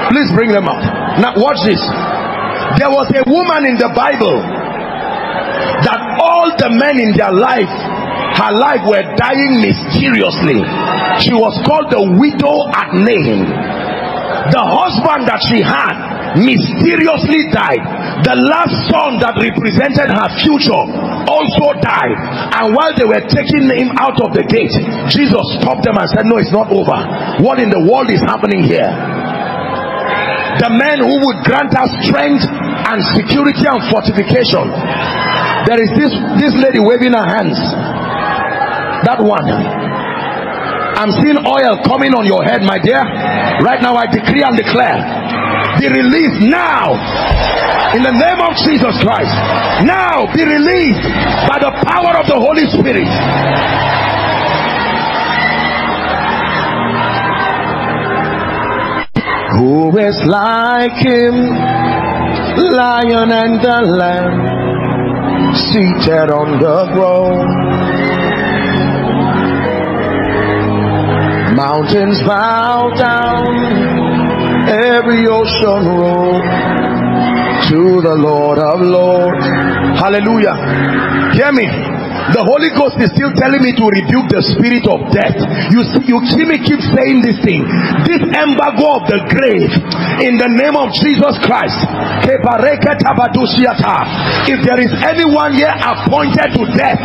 Please bring them out. Now watch this. There was a woman in the Bible that all the men in their life, her life, were dying mysteriously. She was called the widow at Nain. The husband that she had mysteriously died. The last son that represented her future also died. And while they were taking him out of the gate, Jesus stopped them and said, no, it's not over. What in the world is happening here? The man who would grant us strength and security and fortification. There is this, this lady waving her hands. That one. I'm seeing oil coming on your head, my dear. Right now I decree and declare, be released now in the name of Jesus Christ. Now be released by the power of the Holy Spirit. Who is like him, lion and the lamb, seated on the throne? Mountains bow down, every ocean roll to the Lord of Lords. Hallelujah. Hear me. The Holy Ghost is still telling me to rebuke the spirit of death. You see, you see me keep saying this thing. This embargo of the grave, in the name of Jesus Christ. If there is anyone here appointed to death,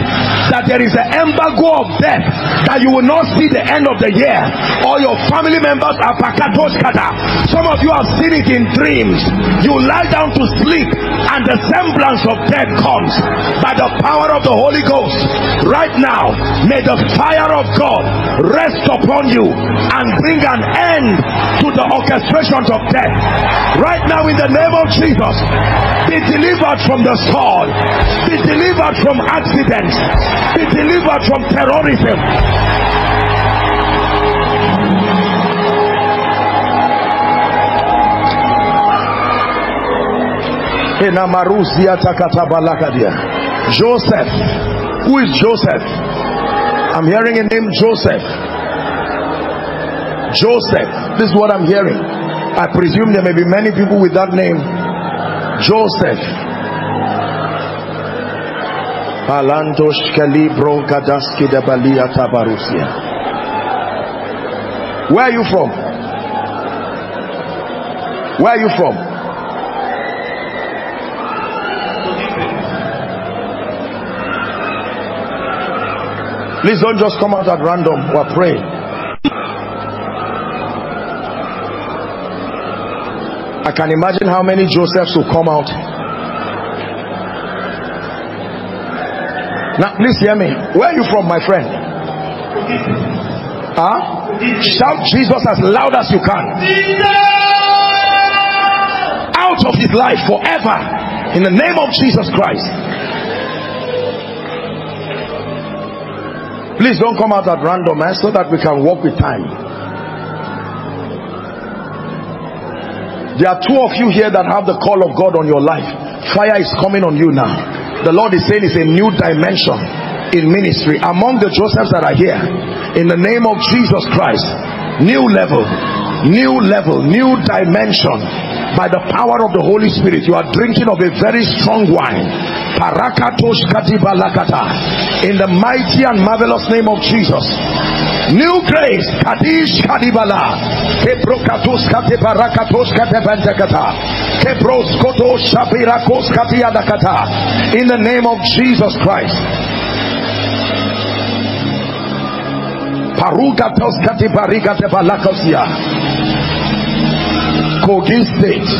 that there is an embargo of death, that you will not see the end of the year, or your family members are pakatoskata. Some of you have seen it in dreams. You lie down to sleep and the semblance of death comes. By the power of the Holy Ghost, right now, may the fire of God rest upon you and bring an end to the orchestrations of death. Right now, in the name of Jesus, be delivered from the sword, be delivered from accidents, be delivered from terrorism. Joseph, who is Joseph? I'm hearing a name, Joseph. Joseph, this is what I'm hearing. I presume there may be many people with that name. Joseph. Where are you from? Where are you from? Please don't just come out at random. We're praying. I can imagine how many Josephs will come out. Now, please hear me. Where are you from, my friend? Huh? Shout Jesus as loud as you can. Out of his life forever. In the name of Jesus Christ. Please don't come out at random, eh, so that we can walk with time. There are two of you here that have the call of God on your life. Fire is coming on you now. The Lord is saying it's a new dimension in ministry. Among the Josephs that are here, in the name of Jesus Christ, new level, new level, new dimension. By the power of the Holy Spirit, you are drinking of a very strong wine. In the mighty and marvelous name of Jesus. New grace. In the name of Jesus Christ. Kogi State.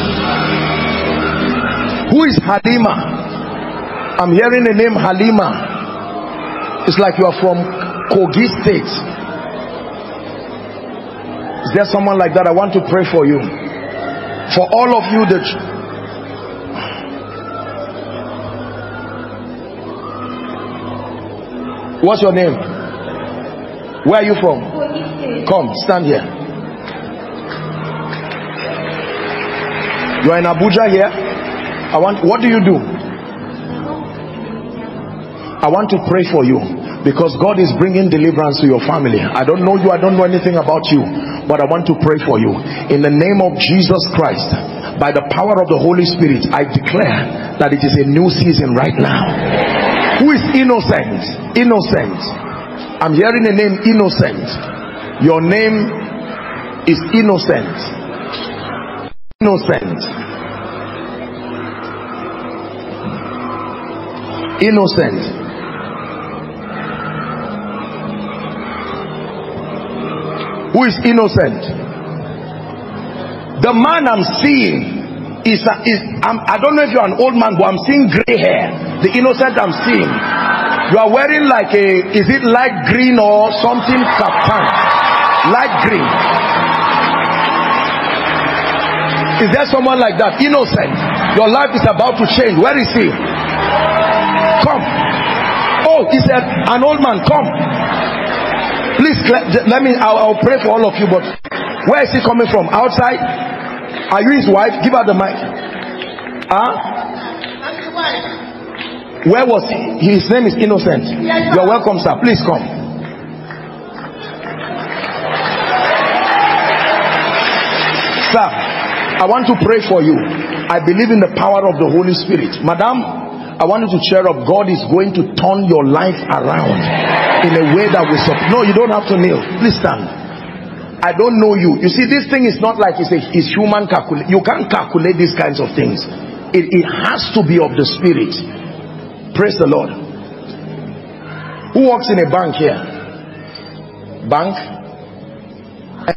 Who is Halima? I'm hearing the name Halima. It's like you are from Kogi State. Is there someone like that? I want to pray for you. For all of you that what's your name? Where are you from? Come, stand here. You are in Abuja here. I want, what do you do? I want to pray for you because God is bringing deliverance to your family. I don't know you, I don't know anything about you, but I want to pray for you. In the name of Jesus Christ, by the power of the Holy Spirit, I declare that it is a new season right now. Who is innocent? Innocent. I'm hearing the name innocent. Your name is innocent. Innocent. Innocent. Who is innocent? The man I'm seeing is, a, is I'm, I don't know if you're an old man, but I'm seeing gray hair. The innocent I'm seeing. You are wearing like a, is it light green or something? Kaftan. Light green. Is there someone like that? Innocent. Your life is about to change. Where is he? Come. Oh, he said, an old man, come. Please, let me, I'll, I'll pray for all of you, but where is he coming from? Outside? Are you his wife? Give her the mic. Huh? I'm his wife. Where was he? His name is Innocent. Yes, you're welcome, sir. Please come. Sir, I want to pray for you. I believe in the power of the Holy Spirit. Madam, I want you to cheer up. God is going to turn your life around in a way that will support. No, you don't have to kneel. Please stand. I don't know you. You see, this thing is not like it's, a, it's human calculate. You can't calculate these kinds of things. It, it has to be of the Spirit. Praise the Lord. Who works in a bank here? Bank?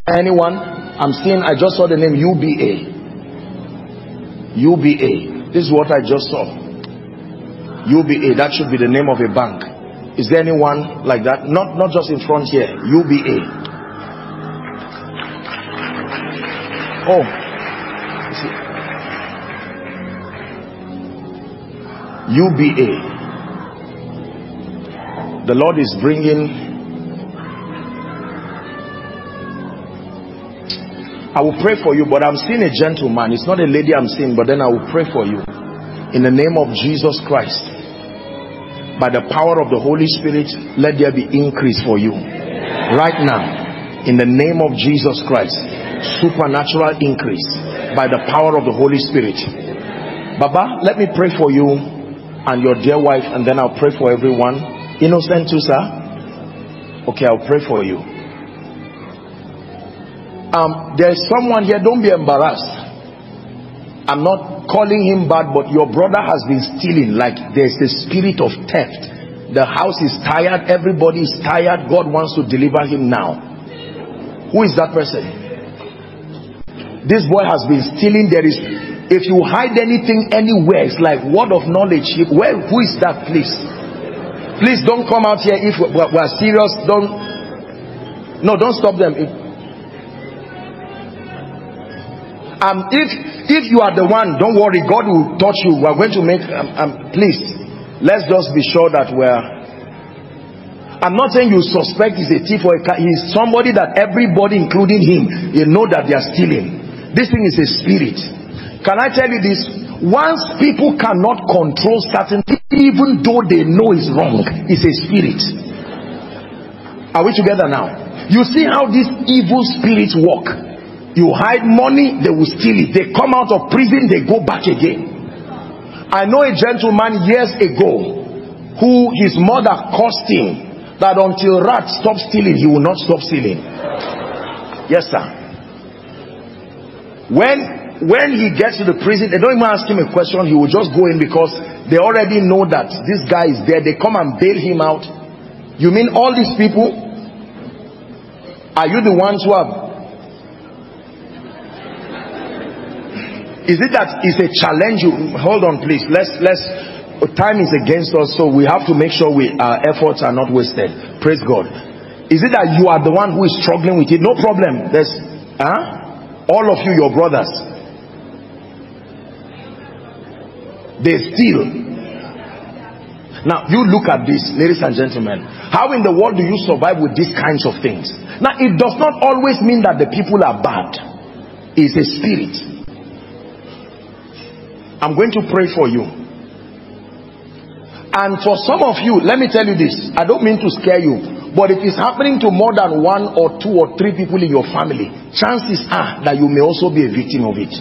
Anyone? I'm seeing, I just saw the name U B A. U B A. This is what I just saw. U B A. That should be the name of a bank. Is there anyone like that? Not, not just in front here. U B A. Oh. U B A. The Lord is bringing... I will pray for you, but I'm seeing a gentleman. It's not a lady I'm seeing, but then I will pray for you. In the name of Jesus Christ, by the power of the Holy Spirit, let there be increase for you. Right now, in the name of Jesus Christ, supernatural increase by the power of the Holy Spirit. Baba, let me pray for you and your dear wife, and then I'll pray for everyone. Innocent too, sir? Okay, I'll pray for you. Um, there's someone here, don't be embarrassed. I'm not calling him bad, but your brother has been stealing. Like there's a spirit of theft. The house is tired, everybody is tired. God wants to deliver him now. Who is that person? This boy has been stealing. There is, if you hide anything anywhere, it's like word of knowledge. Where, who is that, please? Please don't come out here if we're serious. Don't, no, don't stop them. If, Um, if if you are the one, don't worry, God will touch you. We are going to make um, um, please, let's just be sure that we're I'm not saying you suspect he's a thief or a car. He's somebody that everybody, including him, you know that they are stealing. This thing is a spirit. Can I tell you this? Once people cannot control certain things, even though they know it's wrong, it's a spirit. Are we together now? You see how these evil spirits work. You hide money, they will steal it. They come out of prison, they go back again. I know a gentleman years ago who his mother cursed him that until rat stops stealing, he will not stop stealing. Yes, sir. When, when he gets to the prison, they don't even ask him a question. He will just go in because they already know that this guy is there. They come and bail him out. You mean all these people? Are you the ones who have... Is it that it's a challenge? You, hold on, please. Let's, let's, time is against us, so we have to make sure we, our efforts are not wasted. Praise God. Is it that you are the one who is struggling with it? No problem. There's, huh? All of you, your brothers. They steal. Now, you look at this, ladies and gentlemen. How in the world do you survive with these kinds of things? Now, it does not always mean that the people are bad. It's a spirit. I'm going to pray for you. And for some of you, let me tell you this. I don't mean to scare you, but it is happening to more than one or two or three people in your family. Chances are that you may also be a victim of it.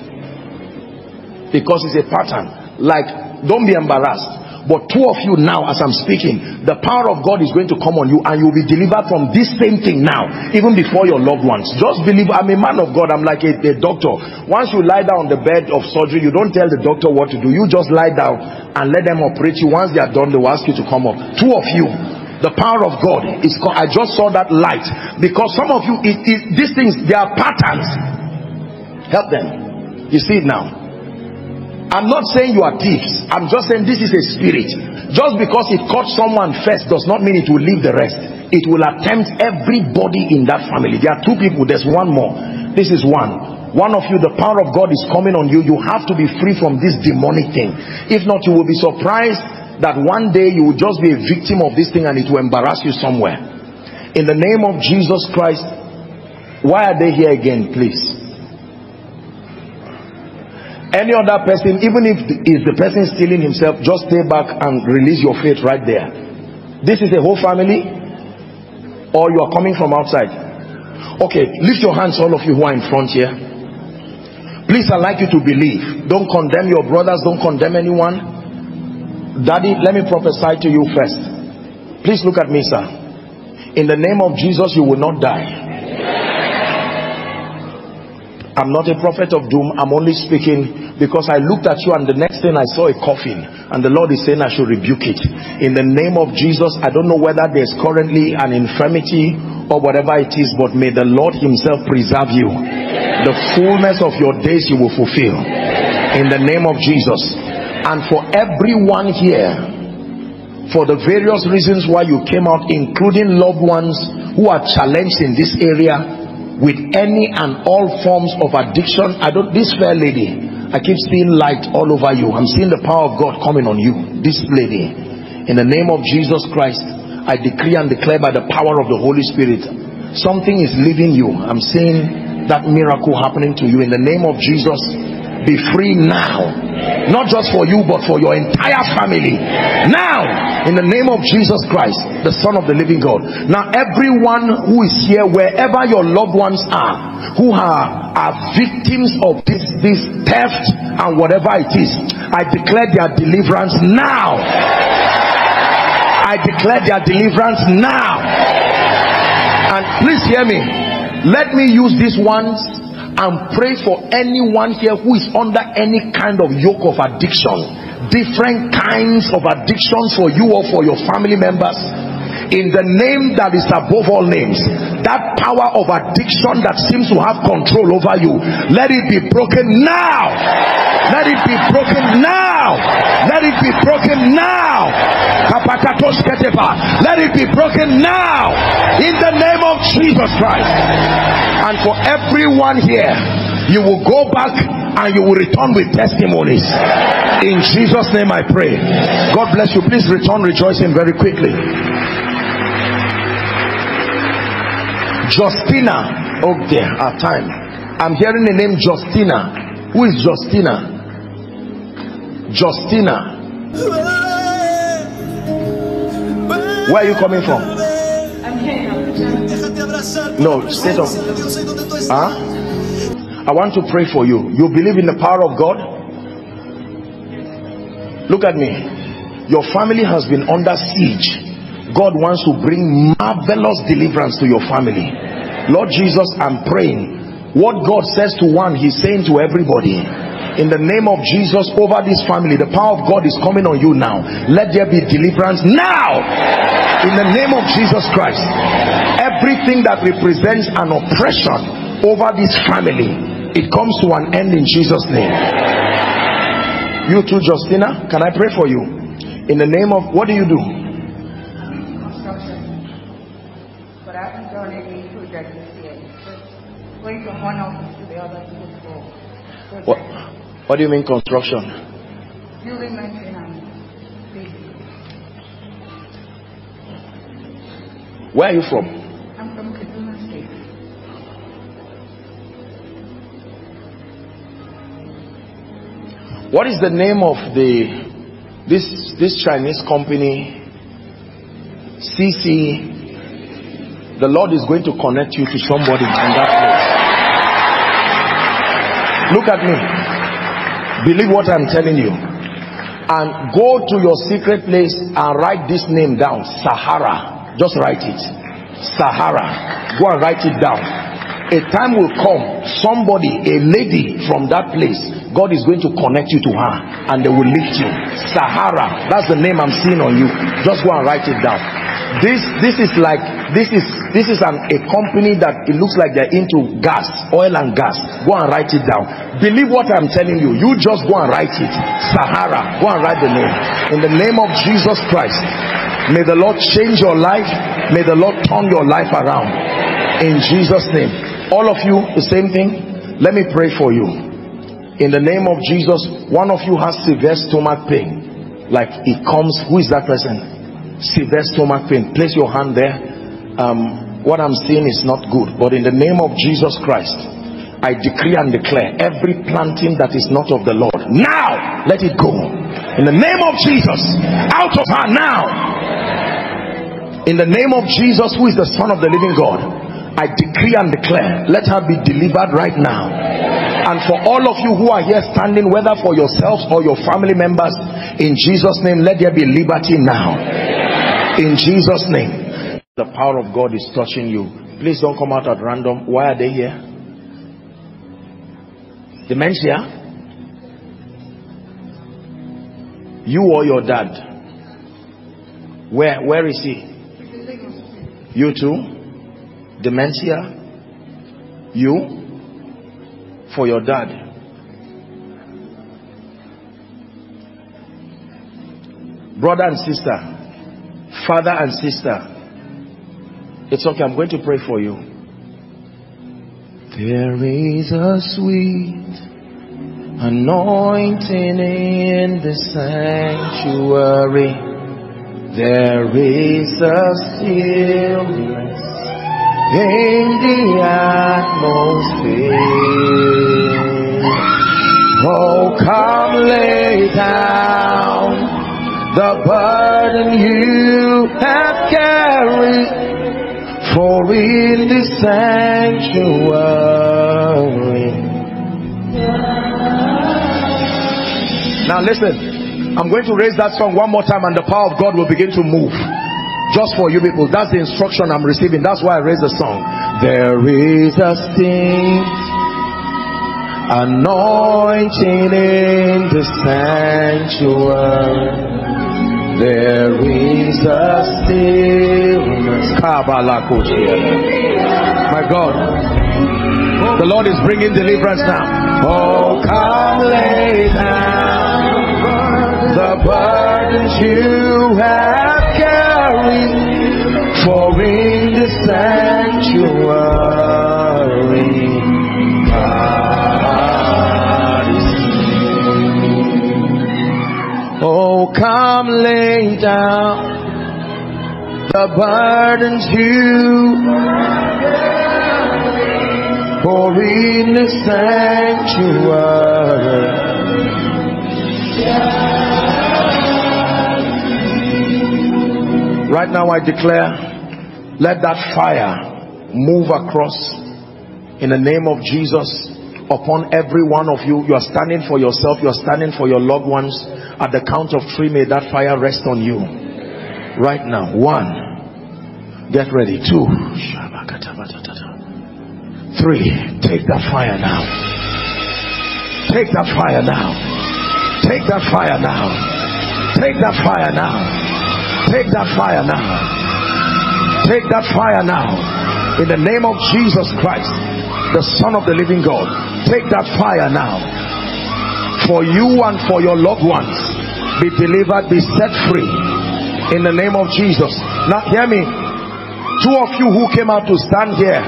Because it's a pattern. Like, don't be embarrassed. But two of you now, as I'm speaking, the power of God is going to come on you, and you'll be delivered from this same thing now, even before your loved ones. Just believe. I'm a man of God. I'm like a, a doctor. Once you lie down on the bed of surgery, you don't tell the doctor what to do. You just lie down and let them operate you. Once they are done, they will ask you to come up. Two of you, the power of God is. I just saw that light, because some of you, it, it, these things, they are patterns. Help them. You see it now. I'm not saying you are thieves. I'm just saying this is a spirit. Just because it caught someone first does not mean it will leave the rest. It will attempt everybody in that family. There are two people. There's one more. This is one. One of you, the power of God is coming on you. You have to be free from this demonic thing. If not, you will be surprised that one day you will just be a victim of this thing and it will embarrass you somewhere. In the name of Jesus Christ. Why are they here again, please? Any other person, even if is the person stealing himself, just stay back and release your faith right there. This is a whole family, or you are coming from outside. Okay, lift your hands, all of you who are in front here. Please, I'd like you to believe. Don't condemn your brothers, don't condemn anyone. Daddy, let me prophesy to you first. Please look at me, sir. In the name of Jesus, you will not die. I'm not a prophet of doom. I'm only speaking because I looked at you and the next thing I saw a coffin, and the Lord is saying I should rebuke it. In the name of Jesus, I don't know whether there's currently an infirmity or whatever it is, but may the Lord himself preserve you. The fullness of your days you will fulfill. In the name of Jesus. And for everyone here, for the various reasons why you came out, including loved ones who are challenged in this area, with any and all forms of addiction, I don't, this fair lady, I keep seeing light all over you. I'm seeing the power of God coming on you, this lady. In the name of Jesus Christ, I decree and declare by the power of the Holy Spirit, something is leaving you. I'm seeing that miracle happening to you. In the name of Jesus, be free now. Not just for you, but for your entire family. Now, in the name of Jesus Christ, the Son of the living God. Now, everyone who is here, wherever your loved ones are, who are, are victims of this, this theft and whatever it is, I declare their deliverance now. I declare their deliverance now. And please hear me. Let me use these ones and pray for anyone here who is under any kind of yoke of addiction, different kinds of addictions, for you or for your family members. In the name that is above all names, that power of addiction that seems to have control over you, let it be broken now. Let it be broken now. Let it be broken now. Let it be broken now. In the name of Jesus Christ. And for everyone here, you will go back and you will return with testimonies. In Jesus' name I pray. God bless you. Please return rejoicing very quickly. Justina. Oh dear, our time. I'm hearing the name Justina. Who is Justina? Justina. Where are you coming from? I'm here now. No, state of huh? I want to pray for you. You believe in the power of God? Look at me. Your family has been under siege. God wants to bring marvelous deliverance to your family. Lord Jesus, I'm praying. What God says to one, he's saying to everybody. In the name of Jesus, over this family, the power of God is coming on you now. Let there be deliverance now. In the name of Jesus Christ, everything that represents an oppression over this family, it comes to an end in Jesus' name. You too, Justina, can I pray for you? In the name of, what do you do? But I haven't done any project this year. Just going from one office to the other to look for projects. What do you mean construction? Building maintenance. Where are you from? I'm from Kaduna State. What is the name of the this this Chinese company? C C. The Lord is going to connect you to somebody in that place. Look at me. Believe what I'm telling you. and go to your secret place and write this name down, Sahara. Just write it, Sahara. Go and write it down. A time will come, somebody, a lady from that place, God is going to connect you to her and they will lift you. Sahara, that's the name I'm seeing on you. Just go and write it down. This this is like this is this is an a company that it looks like they're into gas, oil and gas. Go and write it down. Believe what I'm telling you. You just go and write it. Sahara. Go and write the name. In the name of Jesus Christ. May the Lord change your life. May the Lord turn your life around. In Jesus' name. All of you, the same thing. Let me pray for you. In the name of Jesus, one of you has severe stomach pain. Like it comes, who is that person? Severe stomach pain, place your hand there. Um, what I'm seeing is not good, but in the name of Jesus Christ, I decree and declare every planting that is not of the Lord, now let it go in the name of Jesus, out of her now. In the name of Jesus, who is the Son of the Living God, I decree and declare, let her be delivered right now. And for all of you who are here standing, whether for yourselves or your family members, in Jesus' name, let there be liberty now. In Jesus' name. The power of God is touching you. Please don't come out at random. Why are they here? Dementia? You or your dad? Where, where is he? You too? Dementia? You? For your dad? Brother and sister? Father and sister, it's okay, I'm going to pray for you. There is a sweet anointing in the sanctuary. There is a stillness in the atmosphere. Oh, come lay down the burden you have carried, for in this sanctuary. Now listen, I'm going to raise that song one more time and the power of God will begin to move. Just for you people, that's the instruction I'm receiving. That's why I raised the song. There is a sting anointing in the sanctuary. There is a stillness. My God, the Lord is bringing deliverance now. Oh, come lay down the burdens you have carried, for in the sanctuary. Oh, come lay down the burdens you, for in the sanctuary. Right now I declare, let that fire move across in the name of Jesus upon every one of you. You are standing for yourself, you are standing for your loved ones. At the count of three, may that fire rest on you right now. One, get ready. Two, three, take that fire now. Take that fire now. Take that fire now. Take that fire now. Take that fire now. Take that fire now. In the name of Jesus Christ, the Son of the Living God, take that fire now. For you and for your loved ones, be delivered, be set free in the name of Jesus. Now hear me, two of you who came out to stand here,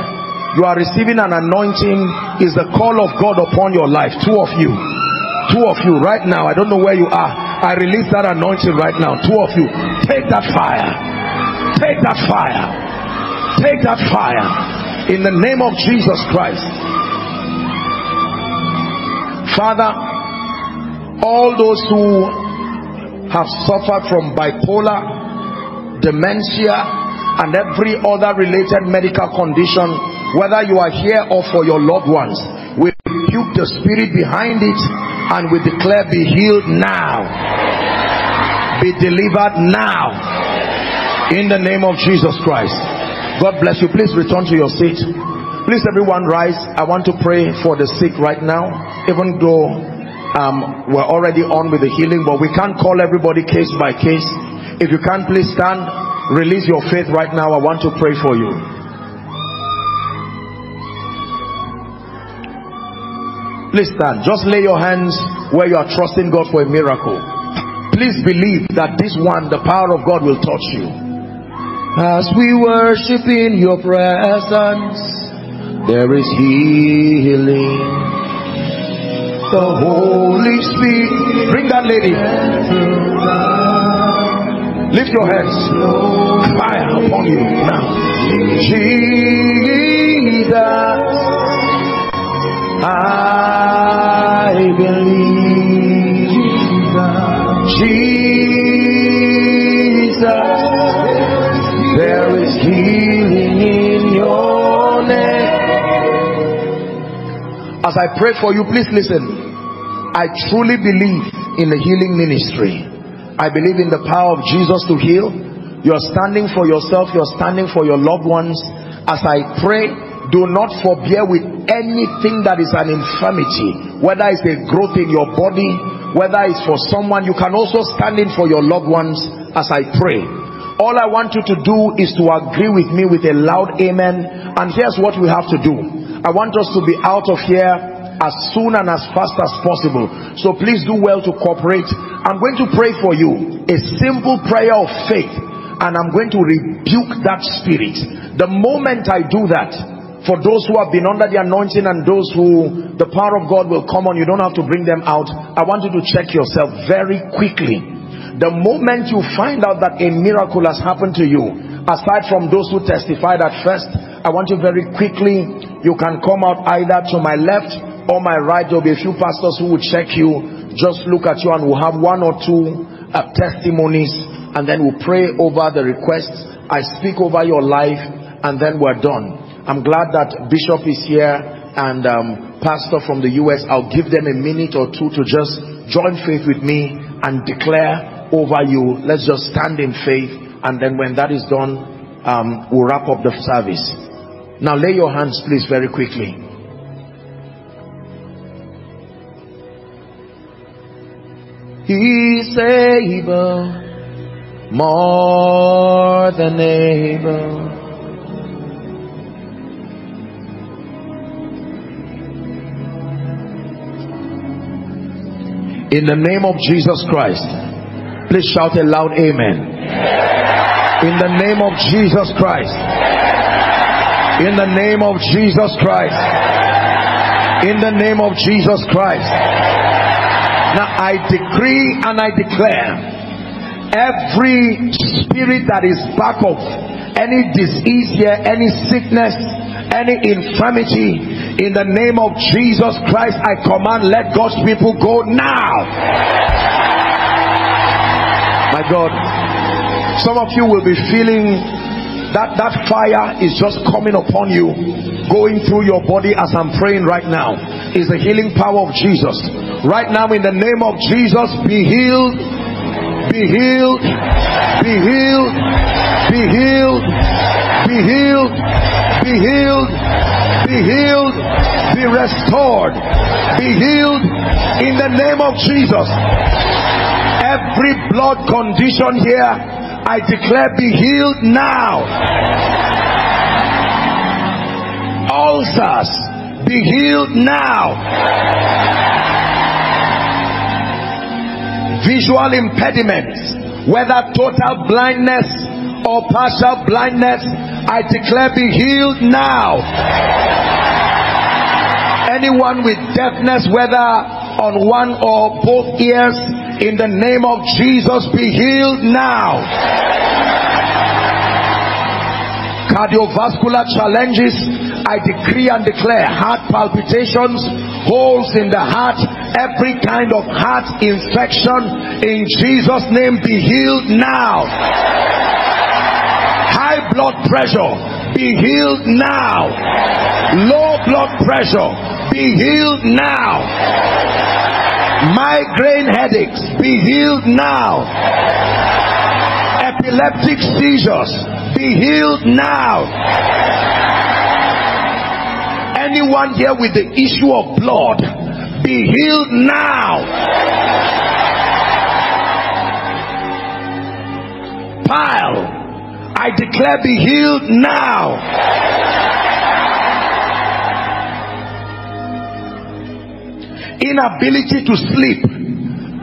you are receiving an anointing. Is the call of God upon your life. Two of you, two of you right now, I don't know where you are, I release that anointing right now. Two of you, take that fire, take that fire, take that fire in the name of Jesus Christ. Father, all those who have suffered from bipolar, dementia, and every other related medical condition, whether you are here or for your loved ones, we rebuke the spirit behind it and we declare, be healed now. be delivered now in the name of Jesus Christ. God bless you. Please return to your seat. Please everyone rise. I want to pray for the sick right now. Even though um, we're already on with the healing, but we can't call everybody case by case. If you can, please stand. Release your faith right now. I want to pray for you. Please stand. Just lay your hands where you are trusting God for a miracle. Please believe that this one, the power of God will touch you. As we worship in your presence, there is healing. The Holy Spirit. Bring that lady. Lift your hands. Fire upon you now. Jesus. I believe Jesus, there is healing in your name. As I pray for you, please listen. I truly believe in the healing ministry. I believe in the power of Jesus to heal. You are standing for yourself, you are standing for your loved ones. As I pray, do not forbear with anything that is an infirmity, whether it's a growth in your body, whether it's for someone. You can also stand in for your loved ones as I pray. All I want you to do is to agree with me with a loud amen. And here's what we have to do. I want us to be out of here as soon and as fast as possible. So please do well to cooperate. I'm going to pray for you a simple prayer of faith, and I'm going to rebuke that spirit. The moment I do that, for those who have been under the anointing and those who the power of God will come on, you don't have to bring them out. I want you to check yourself very quickly. The moment you find out that a miracle has happened to you, aside from those who testified at first, I want you very quickly, you can come out either to my left or my right. There will be a few pastors who will check you, just look at you, and we'll have one or two uh, testimonies, and then we'll pray over the requests. I speak over your life, and then we're done. I'm glad that Bishop is here and um, Pastor from the U S I'll give them a minute or two to just join faith with me and declare over you. Let's just stand in faith, and then when that is done, um, we'll wrap up the service. Now lay your hands, please, very quickly. He's able, more than able. In the name of Jesus Christ, please shout a loud amen. In the name of Jesus Christ. In the name of Jesus Christ. In the name of Jesus Christ. Now I decree and I declare every spirit that is back of any disease here, any sickness, any infirmity, in the name of Jesus Christ, I command, let God's people go now. My God, some of you will be feeling that that fire is just coming upon you, going through your body as I'm praying right now. It's the healing power of Jesus. Right now, in the name of Jesus, be healed, be healed, be healed, be healed, be healed, be healed. Be healed. Be healed, be restored, be healed in the name of Jesus. Every blood condition here, I declare, be healed now. Ulcers, be healed now. Visual impediments, whether total blindness or partial blindness, I declare, be healed now. Anyone with deafness, whether on one or both ears, in the name of Jesus, be healed now. Cardiovascular challenges, I decree and declare, heart palpitations, holes in the heart, every kind of heart infection, in Jesus' name, be healed now. High blood pressure, be healed now. Low blood pressure, be healed now. Migraine headaches, be healed now. epileptic seizures, be healed now. Anyone here with the issue of blood, be healed now. Pile, I declare, be healed now. Inability to sleep,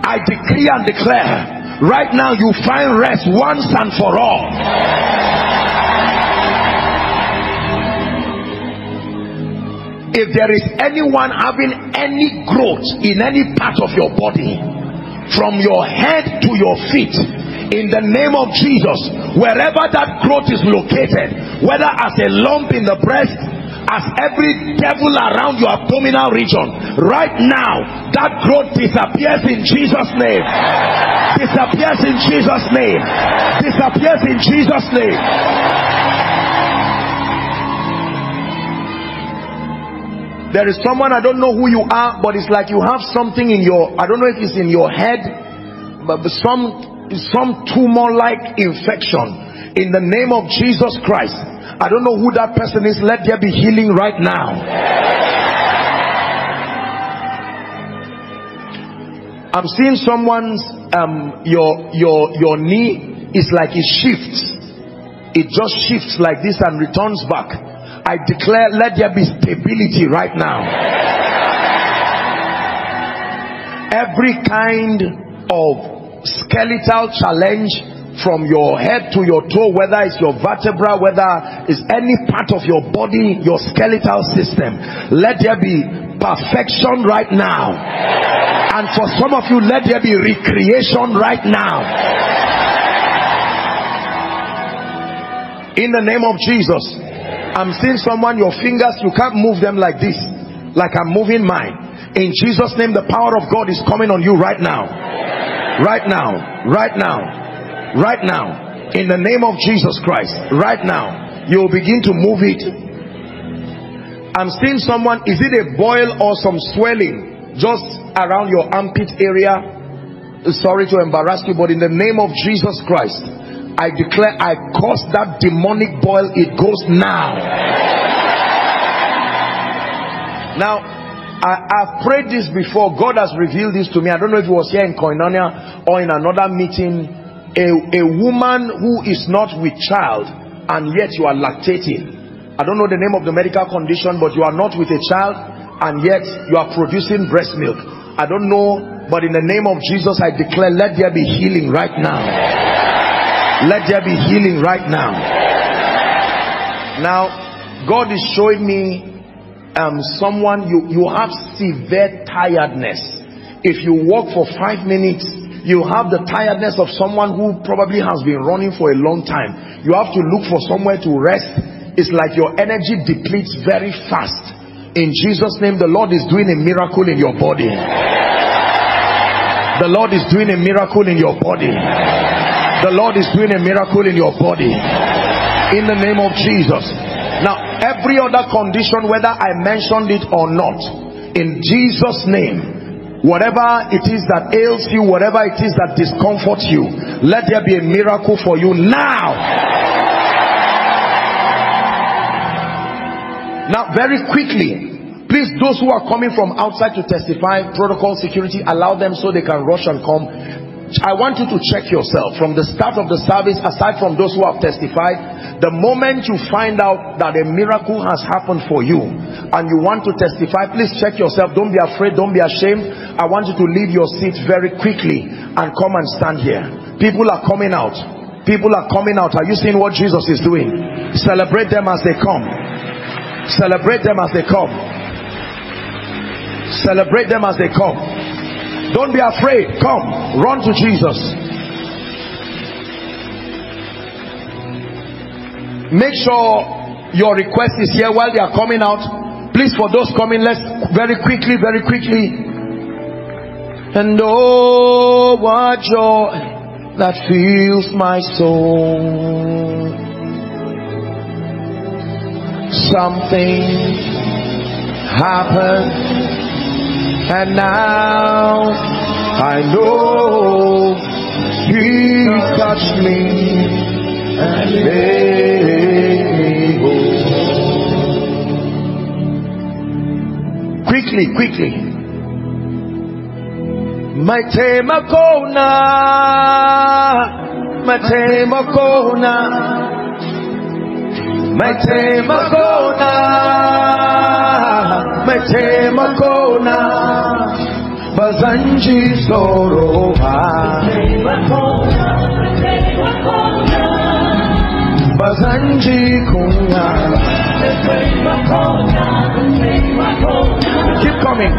I decree and declare, right now you find rest once and for all. If there is anyone having any growth in any part of your body, from your head to your feet, in the name of Jesus, wherever that growth is located, whether as a lump in the breast, as every devil around your abdominal region, right now, that growth disappears in Jesus' name. Disappears in Jesus' name. Disappears in Jesus' name. There is someone, I don't know who you are, but it's like you have something in your, I don't know if it's in your head, but some... some tumor-like infection, in the name of Jesus Christ. I don't know who that person is. Let there be healing right now. I'm seeing someone's um, your your your knee is like it shifts. It just shifts like this and returns back. I declare, let there be stability right now. Every kind of skeletal challenge from your head to your toe, whether it's your vertebra, whether it's any part of your body, your skeletal system, let there be perfection right now. And for some of you, let there be recreation right now, in the name of Jesus. I'm seeing someone, your fingers, you can't move them like this, like I'm moving mine. In Jesus' name, the power of God is coming on you right now. Right now, right now, right now, in the name of Jesus Christ, right now, you will begin to move it. I'm seeing someone, is it a boil or some swelling just around your armpit area? Sorry to embarrass you, but in the name of Jesus Christ, I declare, I cause that demonic boil, it goes now. Now, I, I've prayed this before. God has revealed this to me. I don't know if it was here in Koinonia or in another meeting. A, a woman who is not with child and yet you are lactating. I don't know the name of the medical condition, but you are not with a child and yet you are producing breast milk. I don't know, but in the name of Jesus, I declare, let there be healing right now. Let there be healing right now. Now, God is showing me Um, someone, you, you have severe tiredness. If you walk for five minutes, you have the tiredness of someone who probably has been running for a long time. You have to look for somewhere to rest. It's like your energy depletes very fast. In Jesus' name, the Lord is doing a miracle in your body. The Lord is doing a miracle in your body. The Lord is doing a miracle in your body. In the name of Jesus. Now, every other condition, whether I mentioned it or not, in Jesus' name, whatever it is that ails you, whatever it is that discomforts you, let there be a miracle for you now. Now, very quickly, please, those who are coming from outside to testify, protocol security, allow them so they can rush and come. I want you to check yourself from the start of the service, aside from those who have testified. The moment you find out that a miracle has happened for you and you want to testify, please check yourself. Don't be afraid, don't be ashamed. I want you to leave your seat very quickly and come and stand here. People are coming out. People are coming out. Are you seeing what Jesus is doing? Celebrate them as they come. Celebrate them as they come. Celebrate them as they come. Don't be afraid. Come, run to Jesus. Make sure your request is here while they are coming out. Please, for those coming, let's very quickly, very quickly. And oh, what joy that fills my soul. Something happened. And now I know He touched me and may go. Quickly, quickly. My Temakona, my Temakona, my Temakona, my Temakona. Bazanji soro ha, Bazanji kuna. Keep coming.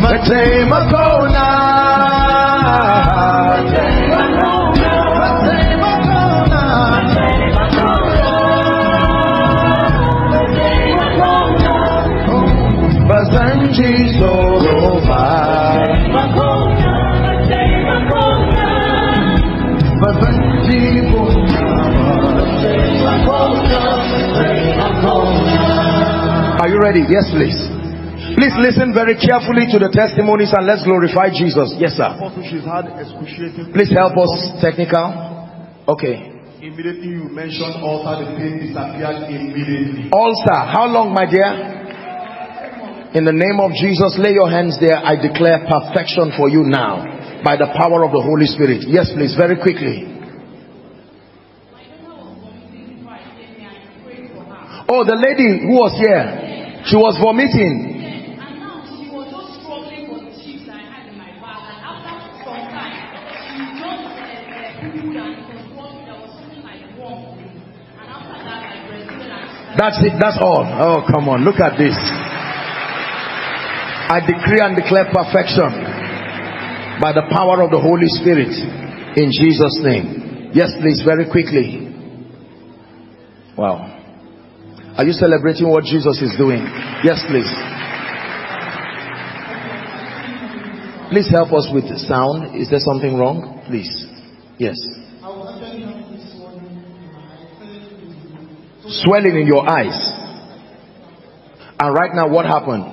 Mate makona, Mate makona, Bazanji soro ha. Are you ready? Yes, please. Please listen very carefully to the testimonies and let's glorify Jesus. Yes, sir. Please help us. Technical. Okay. Immediately you mentioned ulcer, the pain disappeared immediately. Ulcer, how long, my dear? In the name of Jesus, lay your hands there. I declare perfection for you now. By the power of the Holy Spirit. Yes, please, very quickly. Oh, the lady who was here, she was vomiting. That's it, that's all. Oh, come on, look at this. I decree and declare perfection. By the power of the Holy Spirit, in Jesus' name. Yes, please, very quickly. Wow. Are you celebrating what Jesus is doing? Yes, please. Please help us with the sound. Is there something wrong? Please. Yes. Swelling in your eyes. And right now, what happened?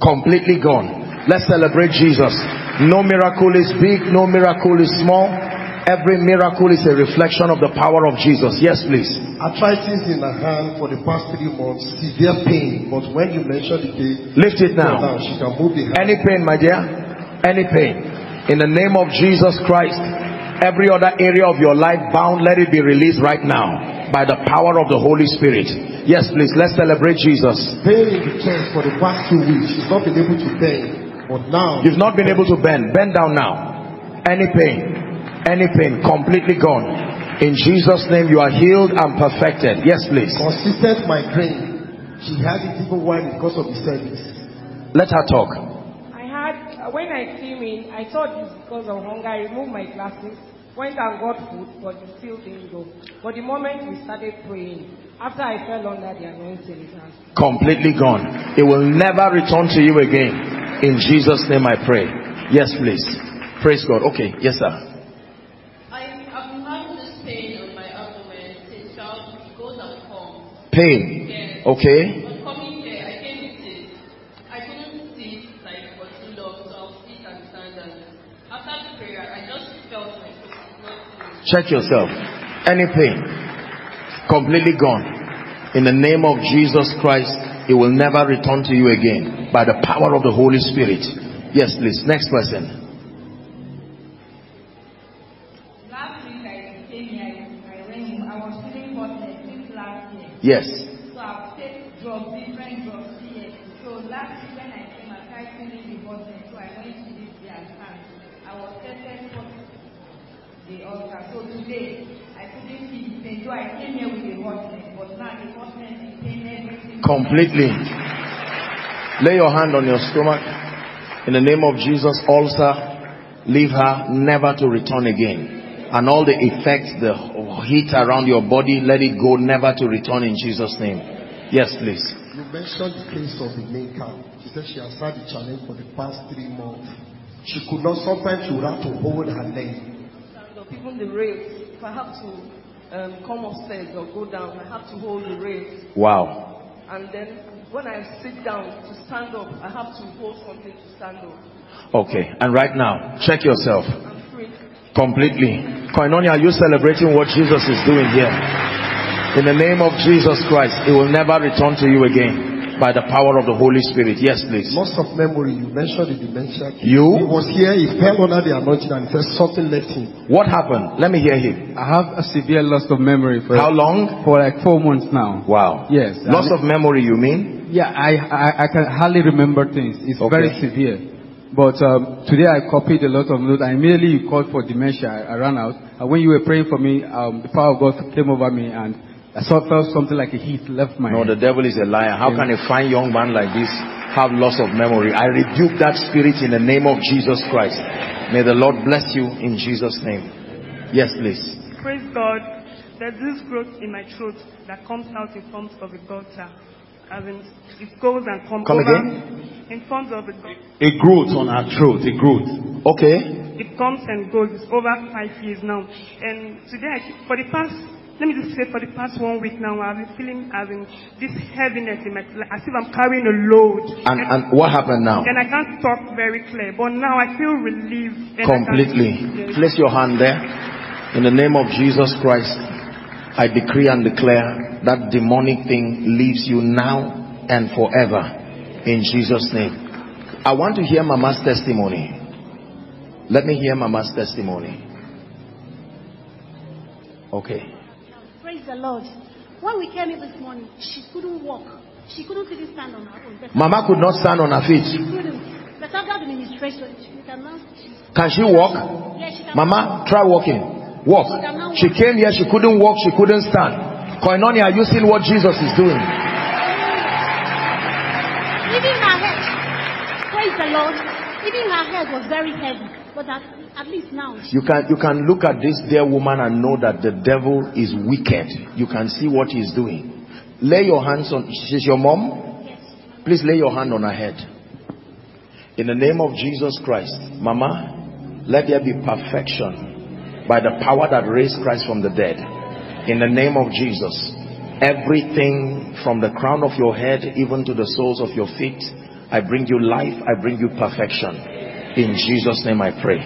Completely gone. Let's celebrate Jesus. No miracle is big, no miracle is small. Every miracle is a reflection of the power of Jesus. Yes, please. Arthritis in her hand for the past three months, severe pain. But when you mentioned the day, lift it now. now. She can move the hand. Any pain, my dear, any pain. In the name of Jesus Christ, every other area of your life bound, let it be released right now by the power of the Holy Spirit. Yes, please. Let's celebrate Jesus. Pain in the chest for the past two weeks. She's not been able to pay. But now, you've not been able to bend. Bend down now. Any pain, any pain, completely gone. In Jesus' name, you are healed and perfected. Yes, please. Consistent migraine. She had it even while because of the service. Let her talk. I had, when I came in, I thought it was because of hunger. I removed my glasses, went and got food, but it still didn't go. But the moment we started praying, after I fell under the anointing, completely gone. It will never return to you again. In Jesus' name I pray. Yes, please. Praise God. Okay. Yes, sir. I have had this pain on my abdomen since it goes and comes. Pain? Yes. Okay. On coming here, I came with it. I couldn't sit like for too long, so I would sit and stand. And after the prayer, I just felt like it was not. Check yourself. Any pain? Completely gone. In the name of Jesus Christ. It will never return to you again. By the power of the Holy Spirit. Yes, please. Next person. Last week I came here. I went I was feeling hot since last year. Yes. So I've taken drugs, different drugs here. So last week when I came, I tried feeling the hot. So I went to this day and I was tested for the altar. So today I couldn't see the. So I came here with the hot. But now the hot is pain. Completely. Lay your hand on your stomach. In the name of Jesus, ulcer, leave her, never to return again. And all the effects, the heat around your body, let it go, never to return in Jesus' name. Yes, please. You mentioned the case of the main camp. She said she has had the challenge for the past three months. She could not, sometimes she would have to hold her leg. Even the rails, if I have to um, come upstairs or go down, I have to hold the rails. Wow. And then when I sit down to stand up, I have to hold something to stand up. Okay. And right now, check yourself. I'm free. Completely. Koinonia, are you celebrating what Jesus is doing here? In the name of Jesus Christ, it will never return to you again by the power of the Holy Spirit. Yes, please. Loss of memory, you mentioned the dementia. You? He was here, he fell under the anointing and he felt something left him. What happened? Let me hear him. I have a severe loss of memory. For how long? For like four months now. Wow. Yes. Loss of memory, you mean? Yeah, I, I, I can hardly remember things. It's okay. Very severe. But um, today I copied a lot of notes. I immediately called for dementia. I, I ran out. And when you were praying for me, um, the power of God came over me and I felt something like a heat left my no, head. No, the devil is a liar. How yeah. can a fine young man like this have loss of memory? I rebuke that spirit in the name of Jesus Christ. May the Lord bless you in Jesus' name. Yes, please. Praise God. There's this growth in my throat that comes out in forms of a gutter. As in, it goes and comes Come over. Again? In forms of a, a growth on our throat, a growth. Okay. It comes and goes. It's over five years now. And today, I, for the past, let me just say, for the past one week now, I've been feeling as in this heaviness in my, as if I'm carrying a load. And, and, and what happened now? And I can't talk very clear, but now I feel relieved. And completely. Yes. Place your hand there. In the name of Jesus Christ, I decree and declare that demonic thing leaves you now and forever. In Jesus' name. I want to hear Mama's testimony. Let me hear Mama's testimony. Okay. Praise the Lord. When we came here this morning, she couldn't walk. She couldn't even stand on her own. But Mama could not stand on her feet. She couldn't. But after the ministration, she can now. Can she walk? Yes, she can. Mama, try walking. Walk. She, she came here, she couldn't walk, she couldn't stand. Koinonia, are you seeing what Jesus is doing? Even her head, praise the Lord, even her head was very heavy, but at, at least now. You can, you can look at this dear woman and know that the devil is wicked. You can see what he's doing. Lay your hands on, she's your mom? Yes. Please lay your hand on her head. In the name of Jesus Christ, Mama, let there be perfection by the power that raised Christ from the dead. In the name of Jesus. Everything from the crown of your head even to the soles of your feet, I bring you life, I bring you perfection. In Jesus' name I pray.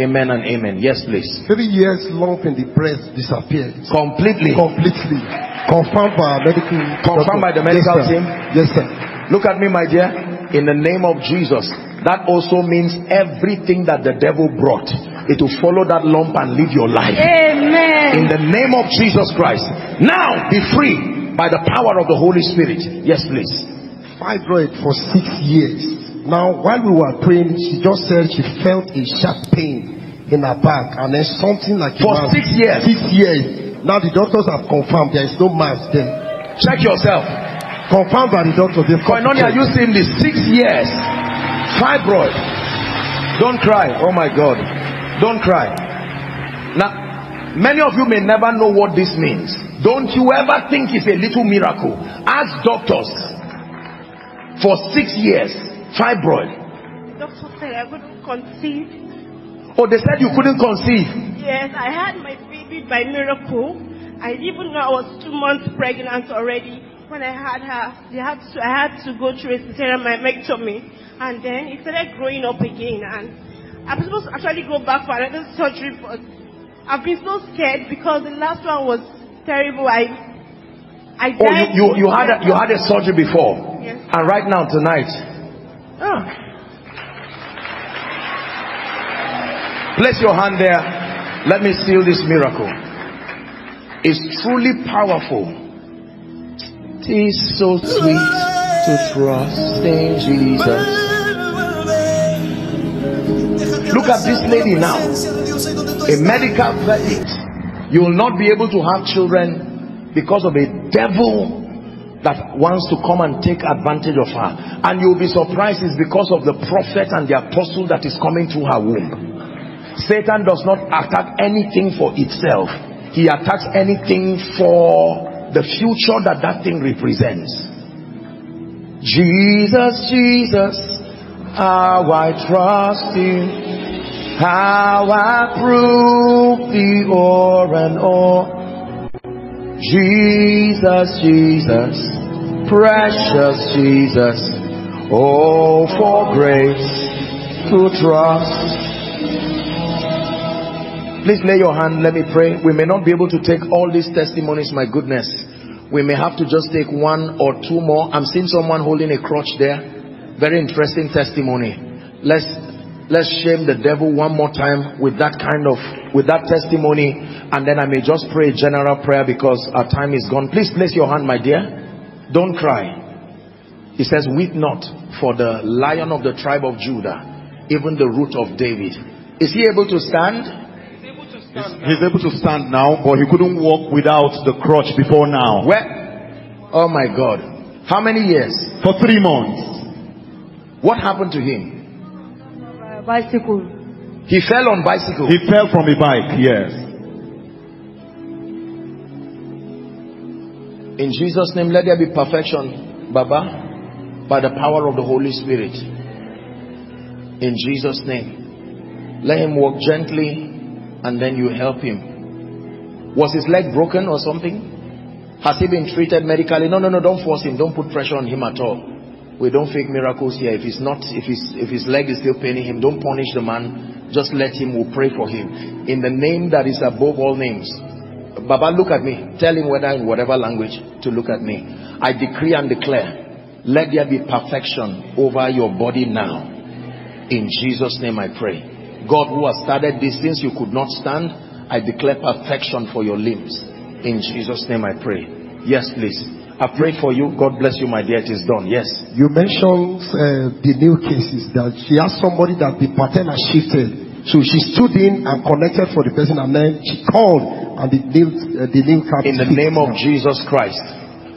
Amen and amen. Yes, please. Three years lump in the breast disappeared. Completely. Completely. Confirmed by our medical Confirmed by the medical yes, team. Yes, sir. Look at me, my dear. In the name of Jesus. That also means everything that the devil brought, it will follow that lump and live your life. Amen. In the name of Jesus Christ. Now be free by the power of the Holy Spirit. Yes, please. Fibroid for six years. Now, while we were praying, she just said she felt a sharp pain in her back and then something like for six years. Six years. Now the doctors have confirmed there is no mass there. Check yourself. Confirmed by the doctor. Koinonia, are you seeing this? Six years. Fibroid. Don't cry. Oh my God. Don't cry. Now, many of you may never know what this means. Don't you ever think it's a little miracle. Ask doctors. For six years, fibroid. The doctor said I couldn't conceive. Oh, they said you couldn't conceive. Yes, I had my baby by miracle. And even though I was two months pregnant already, when I had her, they had to, I had to go through a cesarean mammectomy. And then it started growing up again, and I'm supposed to actually go back for another surgery, but I've been so scared because the last one was terrible. I, I died. Oh, you, you, you had a, you had a surgery before, yes. And right now tonight. Oh. Place your hand there. Let me seal this miracle. It's truly powerful. It is so sweet to trust in Jesus. Look at this lady now. A medical verdict. You will not be able to have children because of a devil that wants to come and take advantage of her. And you'll be surprised it's because of the prophet and the apostle that is coming through her womb. Satan does not attack anything for itself. He attacks anything for the future that that thing represents. Jesus, Jesus, how I trust you, how I prove thee o'er and o'er. Jesus, Jesus, precious Jesus, oh for grace to trust. Please lay your hand. Let me pray. We may not be able to take all these testimonies, my goodness. We may have to just take one or two more. I'm seeing someone holding a crutch there. Very interesting testimony. Let's let's shame the devil one more time with that kind of, with that testimony. And then I may just pray a general prayer because our time is gone. Please place your hand, my dear. Don't cry. He says, weep not, for the Lion of the tribe of Judah, even the Root of David. Is he able to stand? He's, he's able to stand now, but he couldn't walk without the crutch before now. Where? Oh my God. How many years? For three months. What happened to him? Bicycle. He fell on bicycle. He fell from a bike, yes. In Jesus' name, let there be perfection, Baba, by the power of the Holy Spirit. In Jesus' name. Let him walk gently. And then you help him. Was his leg broken or something? Has he been treated medically? No, no, no, don't force him. Don't put pressure on him at all. We don't fake miracles here. If it's not, if his, if his leg is still paining him, don't punish the man. Just let him, we'll pray for him. In the name that is above all names. Baba, look at me. Tell him whether in whatever language to look at me. I decree and declare, let there be perfection over your body now. In Jesus' name I pray. God who has started these things you could not stand, I declare perfection for your limbs. In Jesus' name I pray. Yes, please. I pray for you. God bless you, my dear. It is done. Yes. You mentioned uh, the new cases that she has somebody that the pattern has shifted. So she stood in and connected for the person, and then she called and the new, uh, the new card. In the name of Jesus Christ,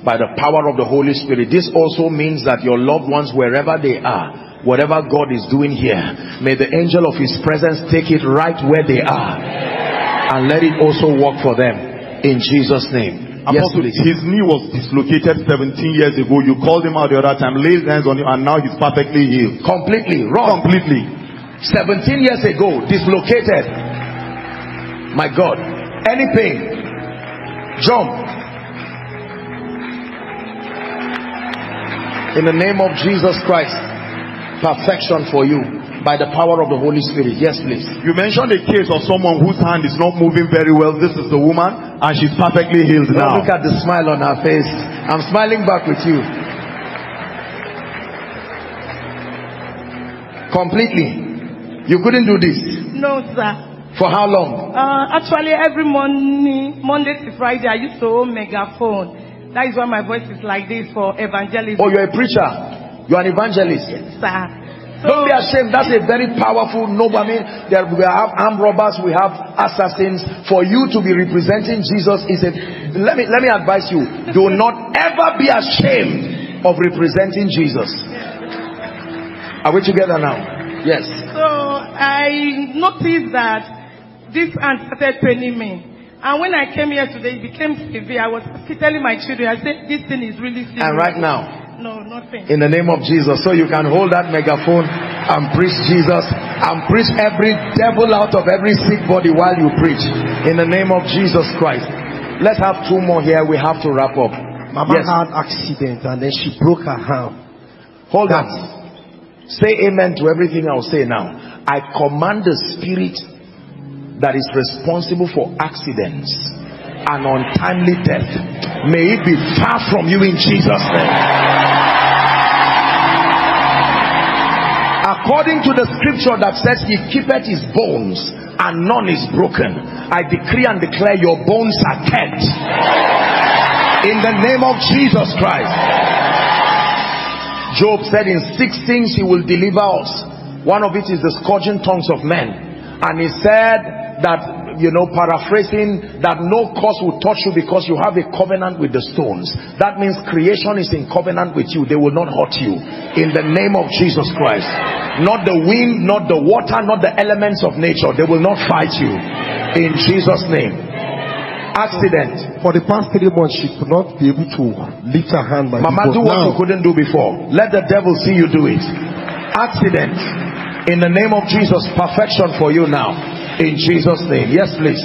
by the power of the Holy Spirit, this also means that your loved ones, wherever they are, whatever God is doing here, may the angel of his presence take it right where they are and let it also work for them in Jesus' name. Apostle, yes, his knee was dislocated seventeen years ago. You called him out the other time, laid hands on him, and now he's perfectly healed. Completely wrong. Completely. seventeen years ago, dislocated. My God. Any pain? Jump. In the name of Jesus Christ. Perfection for you by the power of the Holy Spirit. Yes, please. You mentioned a case of someone whose hand is not moving very well. This is the woman, and she's perfectly healed now. Look at the smile on her face. I'm smiling back with you. Completely. You couldn't do this? No, sir. For how long? Uh, actually, every morning, Monday to Friday, I used to own megaphone. That is why my voice is like this, for evangelism. Oh, you're a preacher? You're an evangelist. Yes, sir. So, don't be ashamed. That's a very powerful noble. I mean, there, we have armed robbers, we have assassins. For you to be representing Jesus is a... Let me, let me advise you. Do not ever be ashamed of representing Jesus. Are we together now? Yes. So, I noticed that this aunt started training me. And when I came here today, it became severe. I was telling my children, I said, this thing is really severe. And right now? No, nothing. In the name of Jesus. So you can hold that megaphone and preach Jesus and preach every devil out of every sick body while you preach. In the name of Jesus Christ. Let's have two more here. We have to wrap up. Mama yes. had an accident and then she broke her arm. Hold that. Say amen to everything I'll say now. I command the spirit that is responsible for accidents and untimely death, may it be far from you in Jesus' name. According to the scripture that says he keepeth his bones and none is broken, I decree and declare your bones are kept in the name of Jesus Christ. Job said, in six things he will deliver us, one of it is the scourging tongues of men, and he said that, you know, paraphrasing, that no curse will touch you because you have a covenant with the stones. That means creation is in covenant with you. They will not hurt you. In the name of Jesus Christ. Not the wind, not the water, not the elements of nature. They will not fight you. In Jesus' name. Accident. For the past three months, she could not be able to lift her hand. By Mama, do what now. You couldn't do before. Let the devil see you do it. Accident. In the name of Jesus, perfection for you now. In Jesus' name. Yes, please.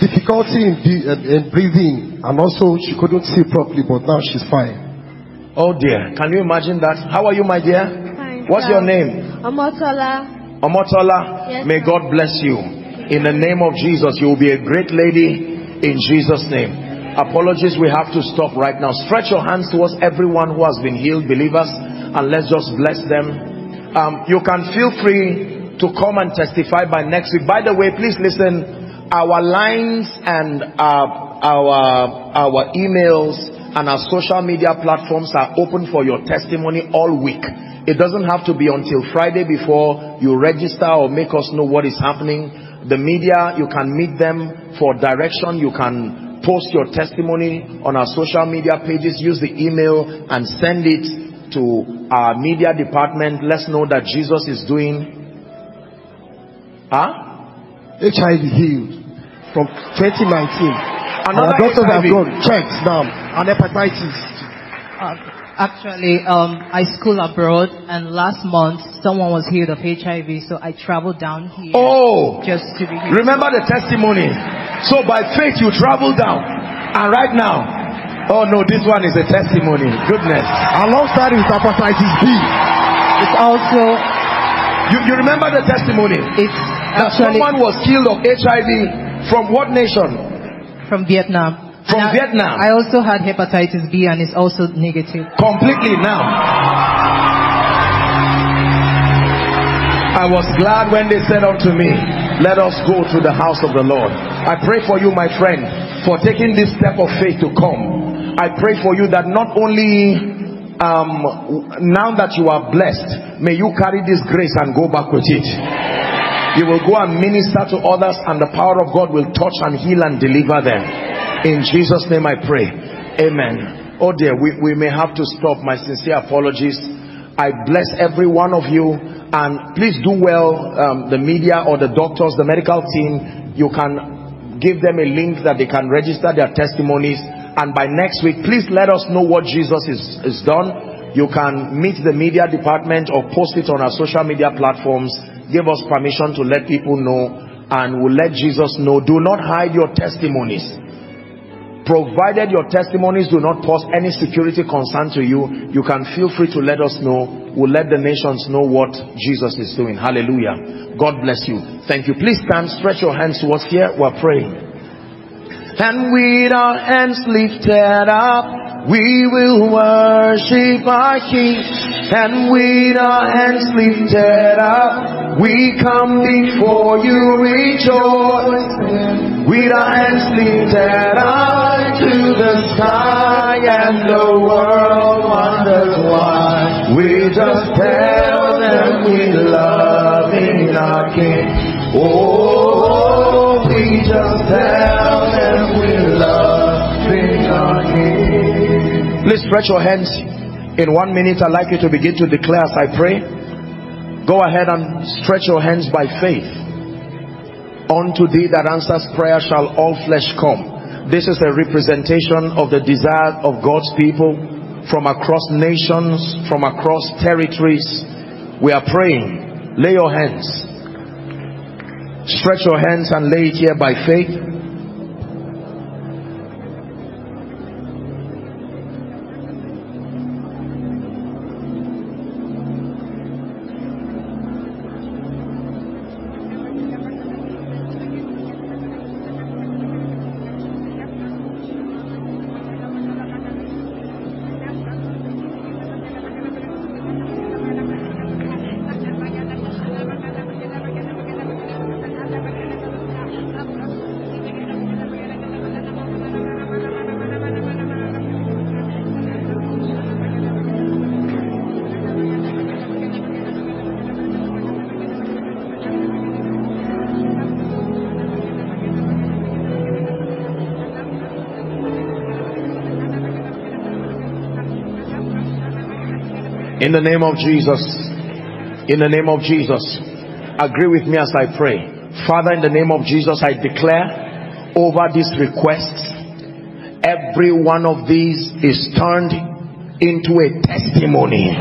Difficulty in, in breathing, and also she couldn't see properly, but now she's fine. Oh dear, can you imagine that? How are you, my dear? Fine. What's sir. Your name? Omotola. Omotola. Yes, may God bless you. In the name of Jesus, you will be a great lady in Jesus' name. Apologies, we have to stop right now. Stretch your hands towards everyone who has been healed, believers, and let's just bless them. Um, you can feel free to come and testify by next week. By the way, please listen, our lines and our our, our emails and our social media platforms are open for your testimony all week. It doesn't have to be until Friday before you register or make us know what is happening. The media, you can meet them for direction. You can post your testimony on our social media pages. Use the email and send it to our media department. Let's know that Jesus is doing huh? H I V healed from twenty nineteen. Another our doctors H I V. Have gone checks now and hepatitis. Uh, actually, um, I school abroad, and last month someone was healed of H I V, so I traveled down here. Oh, just to be healed. Remember the testimony. So by faith you travel down, and right now, oh no, this one is a testimony. Goodness, alongside with hepatitis B, it's also. You, you remember the testimony? It's that actually, someone was healed of H I V from what nation? From Vietnam. From now, Vietnam. I also had hepatitis B and it's also negative. Completely now. I was glad when they said unto me, let us go to the house of the Lord. I pray for you, my friend, for taking this step of faith to come. I pray for you that not only um, now that you are blessed, may you carry this grace and go back with it. You will go and minister to others, and the power of God will touch and heal and deliver them. In Jesus' name I pray. Amen. Oh dear, we, we may have to stop. My sincere apologies. I bless every one of you. And please do well, um, the media or the doctors, the medical team, you can give them a link that they can register their testimonies. And by next week, please let us know what Jesus is, is done. You can meet the media department or post it on our social media platforms. Give us permission to let people know, and we'll let Jesus know. Do not hide your testimonies. Provided your testimonies do not pose any security concern to you, you can feel free to let us know. We'll let the nations know what Jesus is doing. Hallelujah. God bless you. Thank you. Please stand, stretch your hands towards here. We're praying. And with our hands lifted up, we will worship our King, and with our hands lifted up, we come before you rejoice. With our hands lifted up to the sky, and the world wonders why. We just tell them we love in our King. Oh, we just tell them we love in our King. Please stretch your hands. In one minute, I'd like you to begin to declare as I pray. Go ahead and stretch your hands by faith. Unto thee that answers prayer shall all flesh come. This is a representation of the desire of God's people from across nations, from across territories. We are praying. Lay your hands. Stretch your hands and lay it here by faith. In the name of Jesus, in the name of Jesus, agree with me as I pray. Father, in the name of Jesus, I declare over these requests, every one of these is turned into a testimony.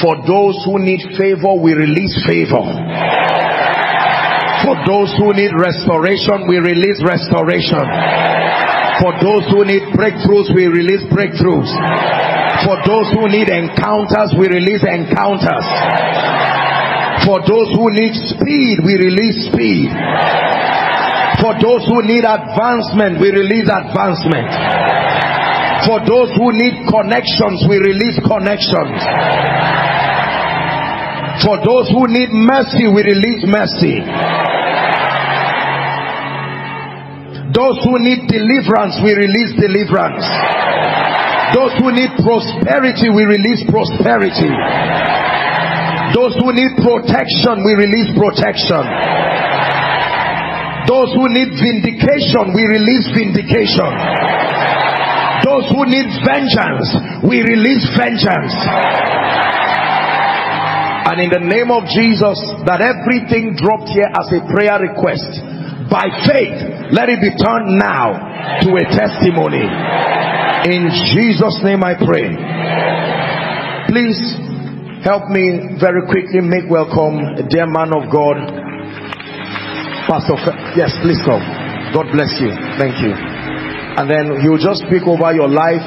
For those who need favor, we release favor. For those who need restoration, we release restoration. For those who need breakthroughs, we release breakthroughs. For those who need encounters, we release encounters. For those who need speed, we release speed. For those who need advancement, we release advancement. For those who need connections, we release connections. For those who need mercy, we release mercy. Those who need deliverance, we release deliverance. Those who need prosperity, we release prosperity. Those who need protection, we release protection. Those who need vindication, we release vindication. Those who need vengeance, we release vengeance. And in the name of Jesus, that everything dropped here as a prayer request, by faith, let it be turned now to a testimony. In Jesus' name I pray. Please help me very quickly make welcome a dear man of God, Pastor. Fe yes, please come. God bless you. Thank you. And then he will just speak over your life.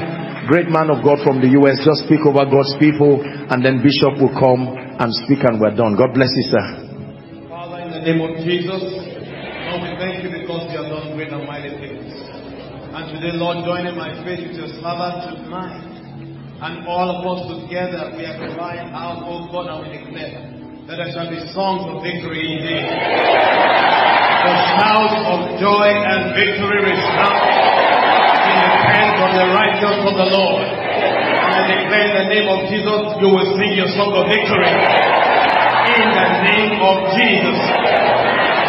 Great man of God from the U S Just speak over God's people, and then Bishop will come and speak, and we're done. God bless you, sir. Father, in the name of Jesus, Lord, we thank you because you have done great and mighty things. And today, Lord, join in my faith with your servant tonight. And all of us together, we are crying out, oh God, and we declare that there shall be songs of victory indeed. The shouts of joy and victory resound in the hands of the righteous of the Lord. And I declare in the name of Jesus, you will sing your song of victory. In the name of Jesus,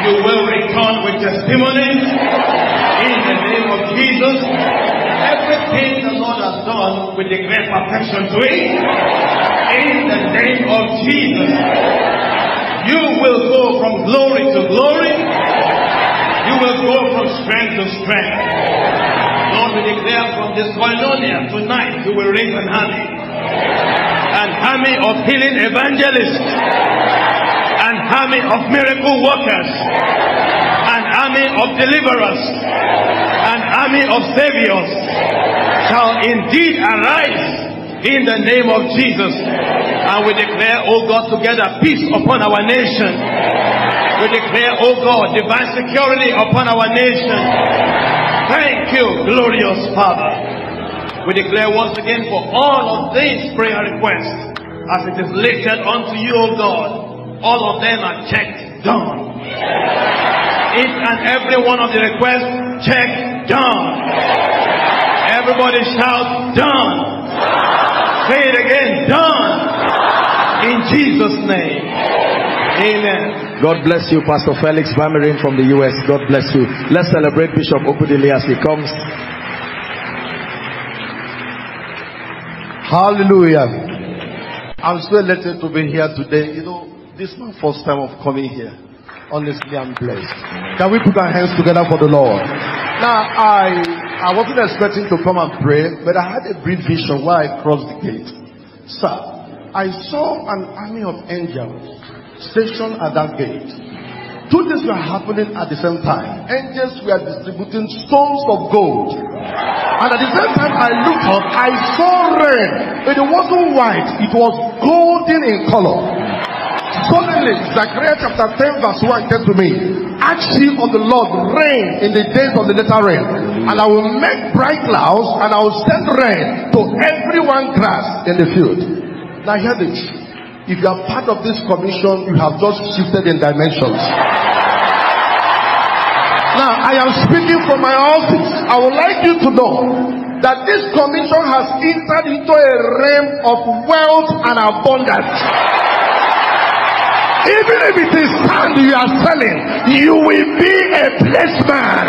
you will return with testimonies. In the name of Jesus. Everything the Lord has done, we declare perfection to it. In the name of Jesus, you will go from glory to glory. You will go from strength to strength. Lord, we declare from this Koinonia tonight, you will raise an army. An army of healing evangelists. An army of miracle workers. An army of deliverers. An army of saviors shall indeed arise in the name of Jesus. And we declare, O God, together peace upon our nation. We declare, O God, divine security upon our nation. Thank you, glorious Father. We declare once again for all of these prayer requests, as it is lifted unto you, O God, all of them are checked down. Each and every one of the requests, check down. Everybody shout down. Say it again, down. In Jesus' name. Amen. God bless you, Pastor Felix Bamarin from the U S God bless you. Let's celebrate Bishop Opudili as he comes. Hallelujah. I'm so elated to be here today. You know, this is my first time of coming here. Honestly, I'm blessed. Can we put our hands together for the Lord? Now, I, I wasn't expecting to come and pray, but I had a brief vision while I crossed the gate. Sir, I saw an army of angels stationed at that gate. Two things were happening at the same time. Angels were distributing stones of gold. And at the same time I looked up, I saw rain. But it wasn't white, it was golden in color. Suddenly, Zaria chapter ten verse one came to me. Ask ye of the Lord rain in the days of the latter rain. And I will make bright clouds and I will send rain to everyone grass in the field. Now hear this. If you are part of this commission, you have just shifted in dimensions. Now I am speaking from my office. I would like you to know that this commission has entered into a realm of wealth and abundance. Even if it is sand you are selling, you will be a placeman.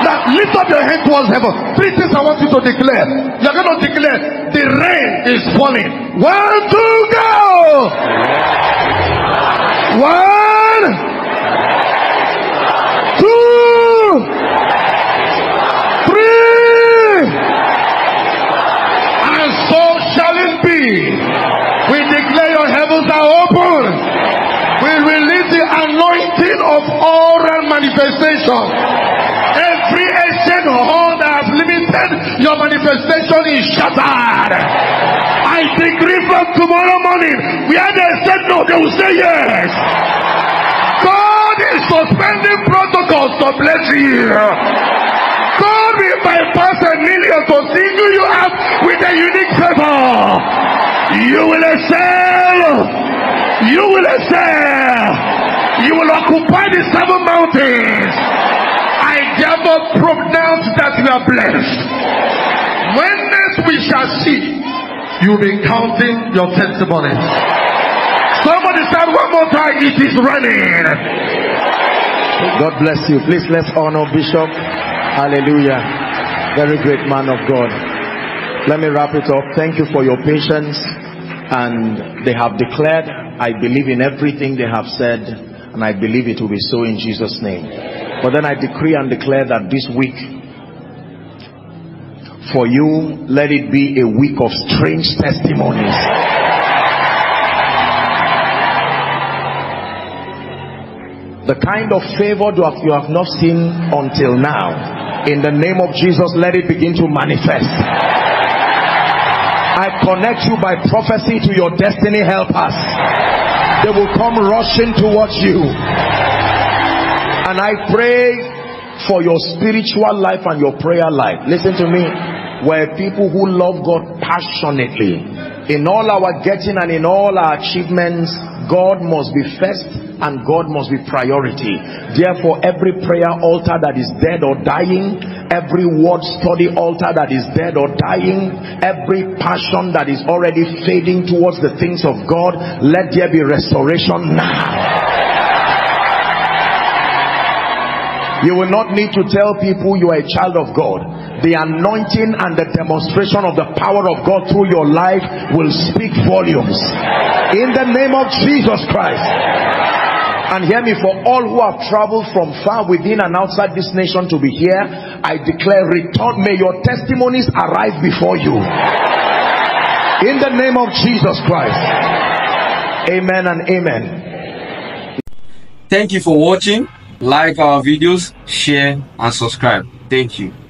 Now lift up your hand towards heaven. Three things I want you to declare. You are going to declare, the rain is falling. One, two, go! One, two, three, and so shall it be. We declare your heavens are open. We release the anointing of all realm manifestation. Every ancient horn that has limited your manifestation is shattered. I I decree from tomorrow morning, where they said no, they will say yes. God is suspending protocols to bless you. God will bypass a million to single you up with a unique favor. You will excel. You will excel. You will occupy the seven mountains. I therefore pronounce that you are blessed. When next we shall see, you'll be counting your testimonies. Somebody said one more time, it is running. God bless you. Please let's honor Bishop. Hallelujah. Very great man of God. Let me wrap it up. Thank you for your patience. And they have declared, I believe in everything they have said, and I believe it will be so in Jesus' name. But then I decree and declare that this week, for you, let it be a week of strange testimonies. The kind of favor you have not seen until now, in the name of Jesus, let it begin to manifest. I connect you by prophecy to your destiny helpers. They will come rushing towards you. And I pray for your spiritual life and your prayer life. Listen to me. We're people who love God passionately. In all our getting and in all our achievements, God must be first and God must be priority. Therefore, every prayer altar that is dead or dying, every word study altar that is dead or dying, every passion that is already fading towards the things of God, let there be restoration now. You will not need to tell people you are a child of God. The anointing and the demonstration of the power of God through your life will speak volumes. In the name of Jesus Christ. And hear me, for all who have traveled from far, within and outside this nation to be here, I declare return. May your testimonies arrive before you. In the name of Jesus Christ. Amen and amen. Thank you for watching. Like our videos, share and subscribe. Thank you.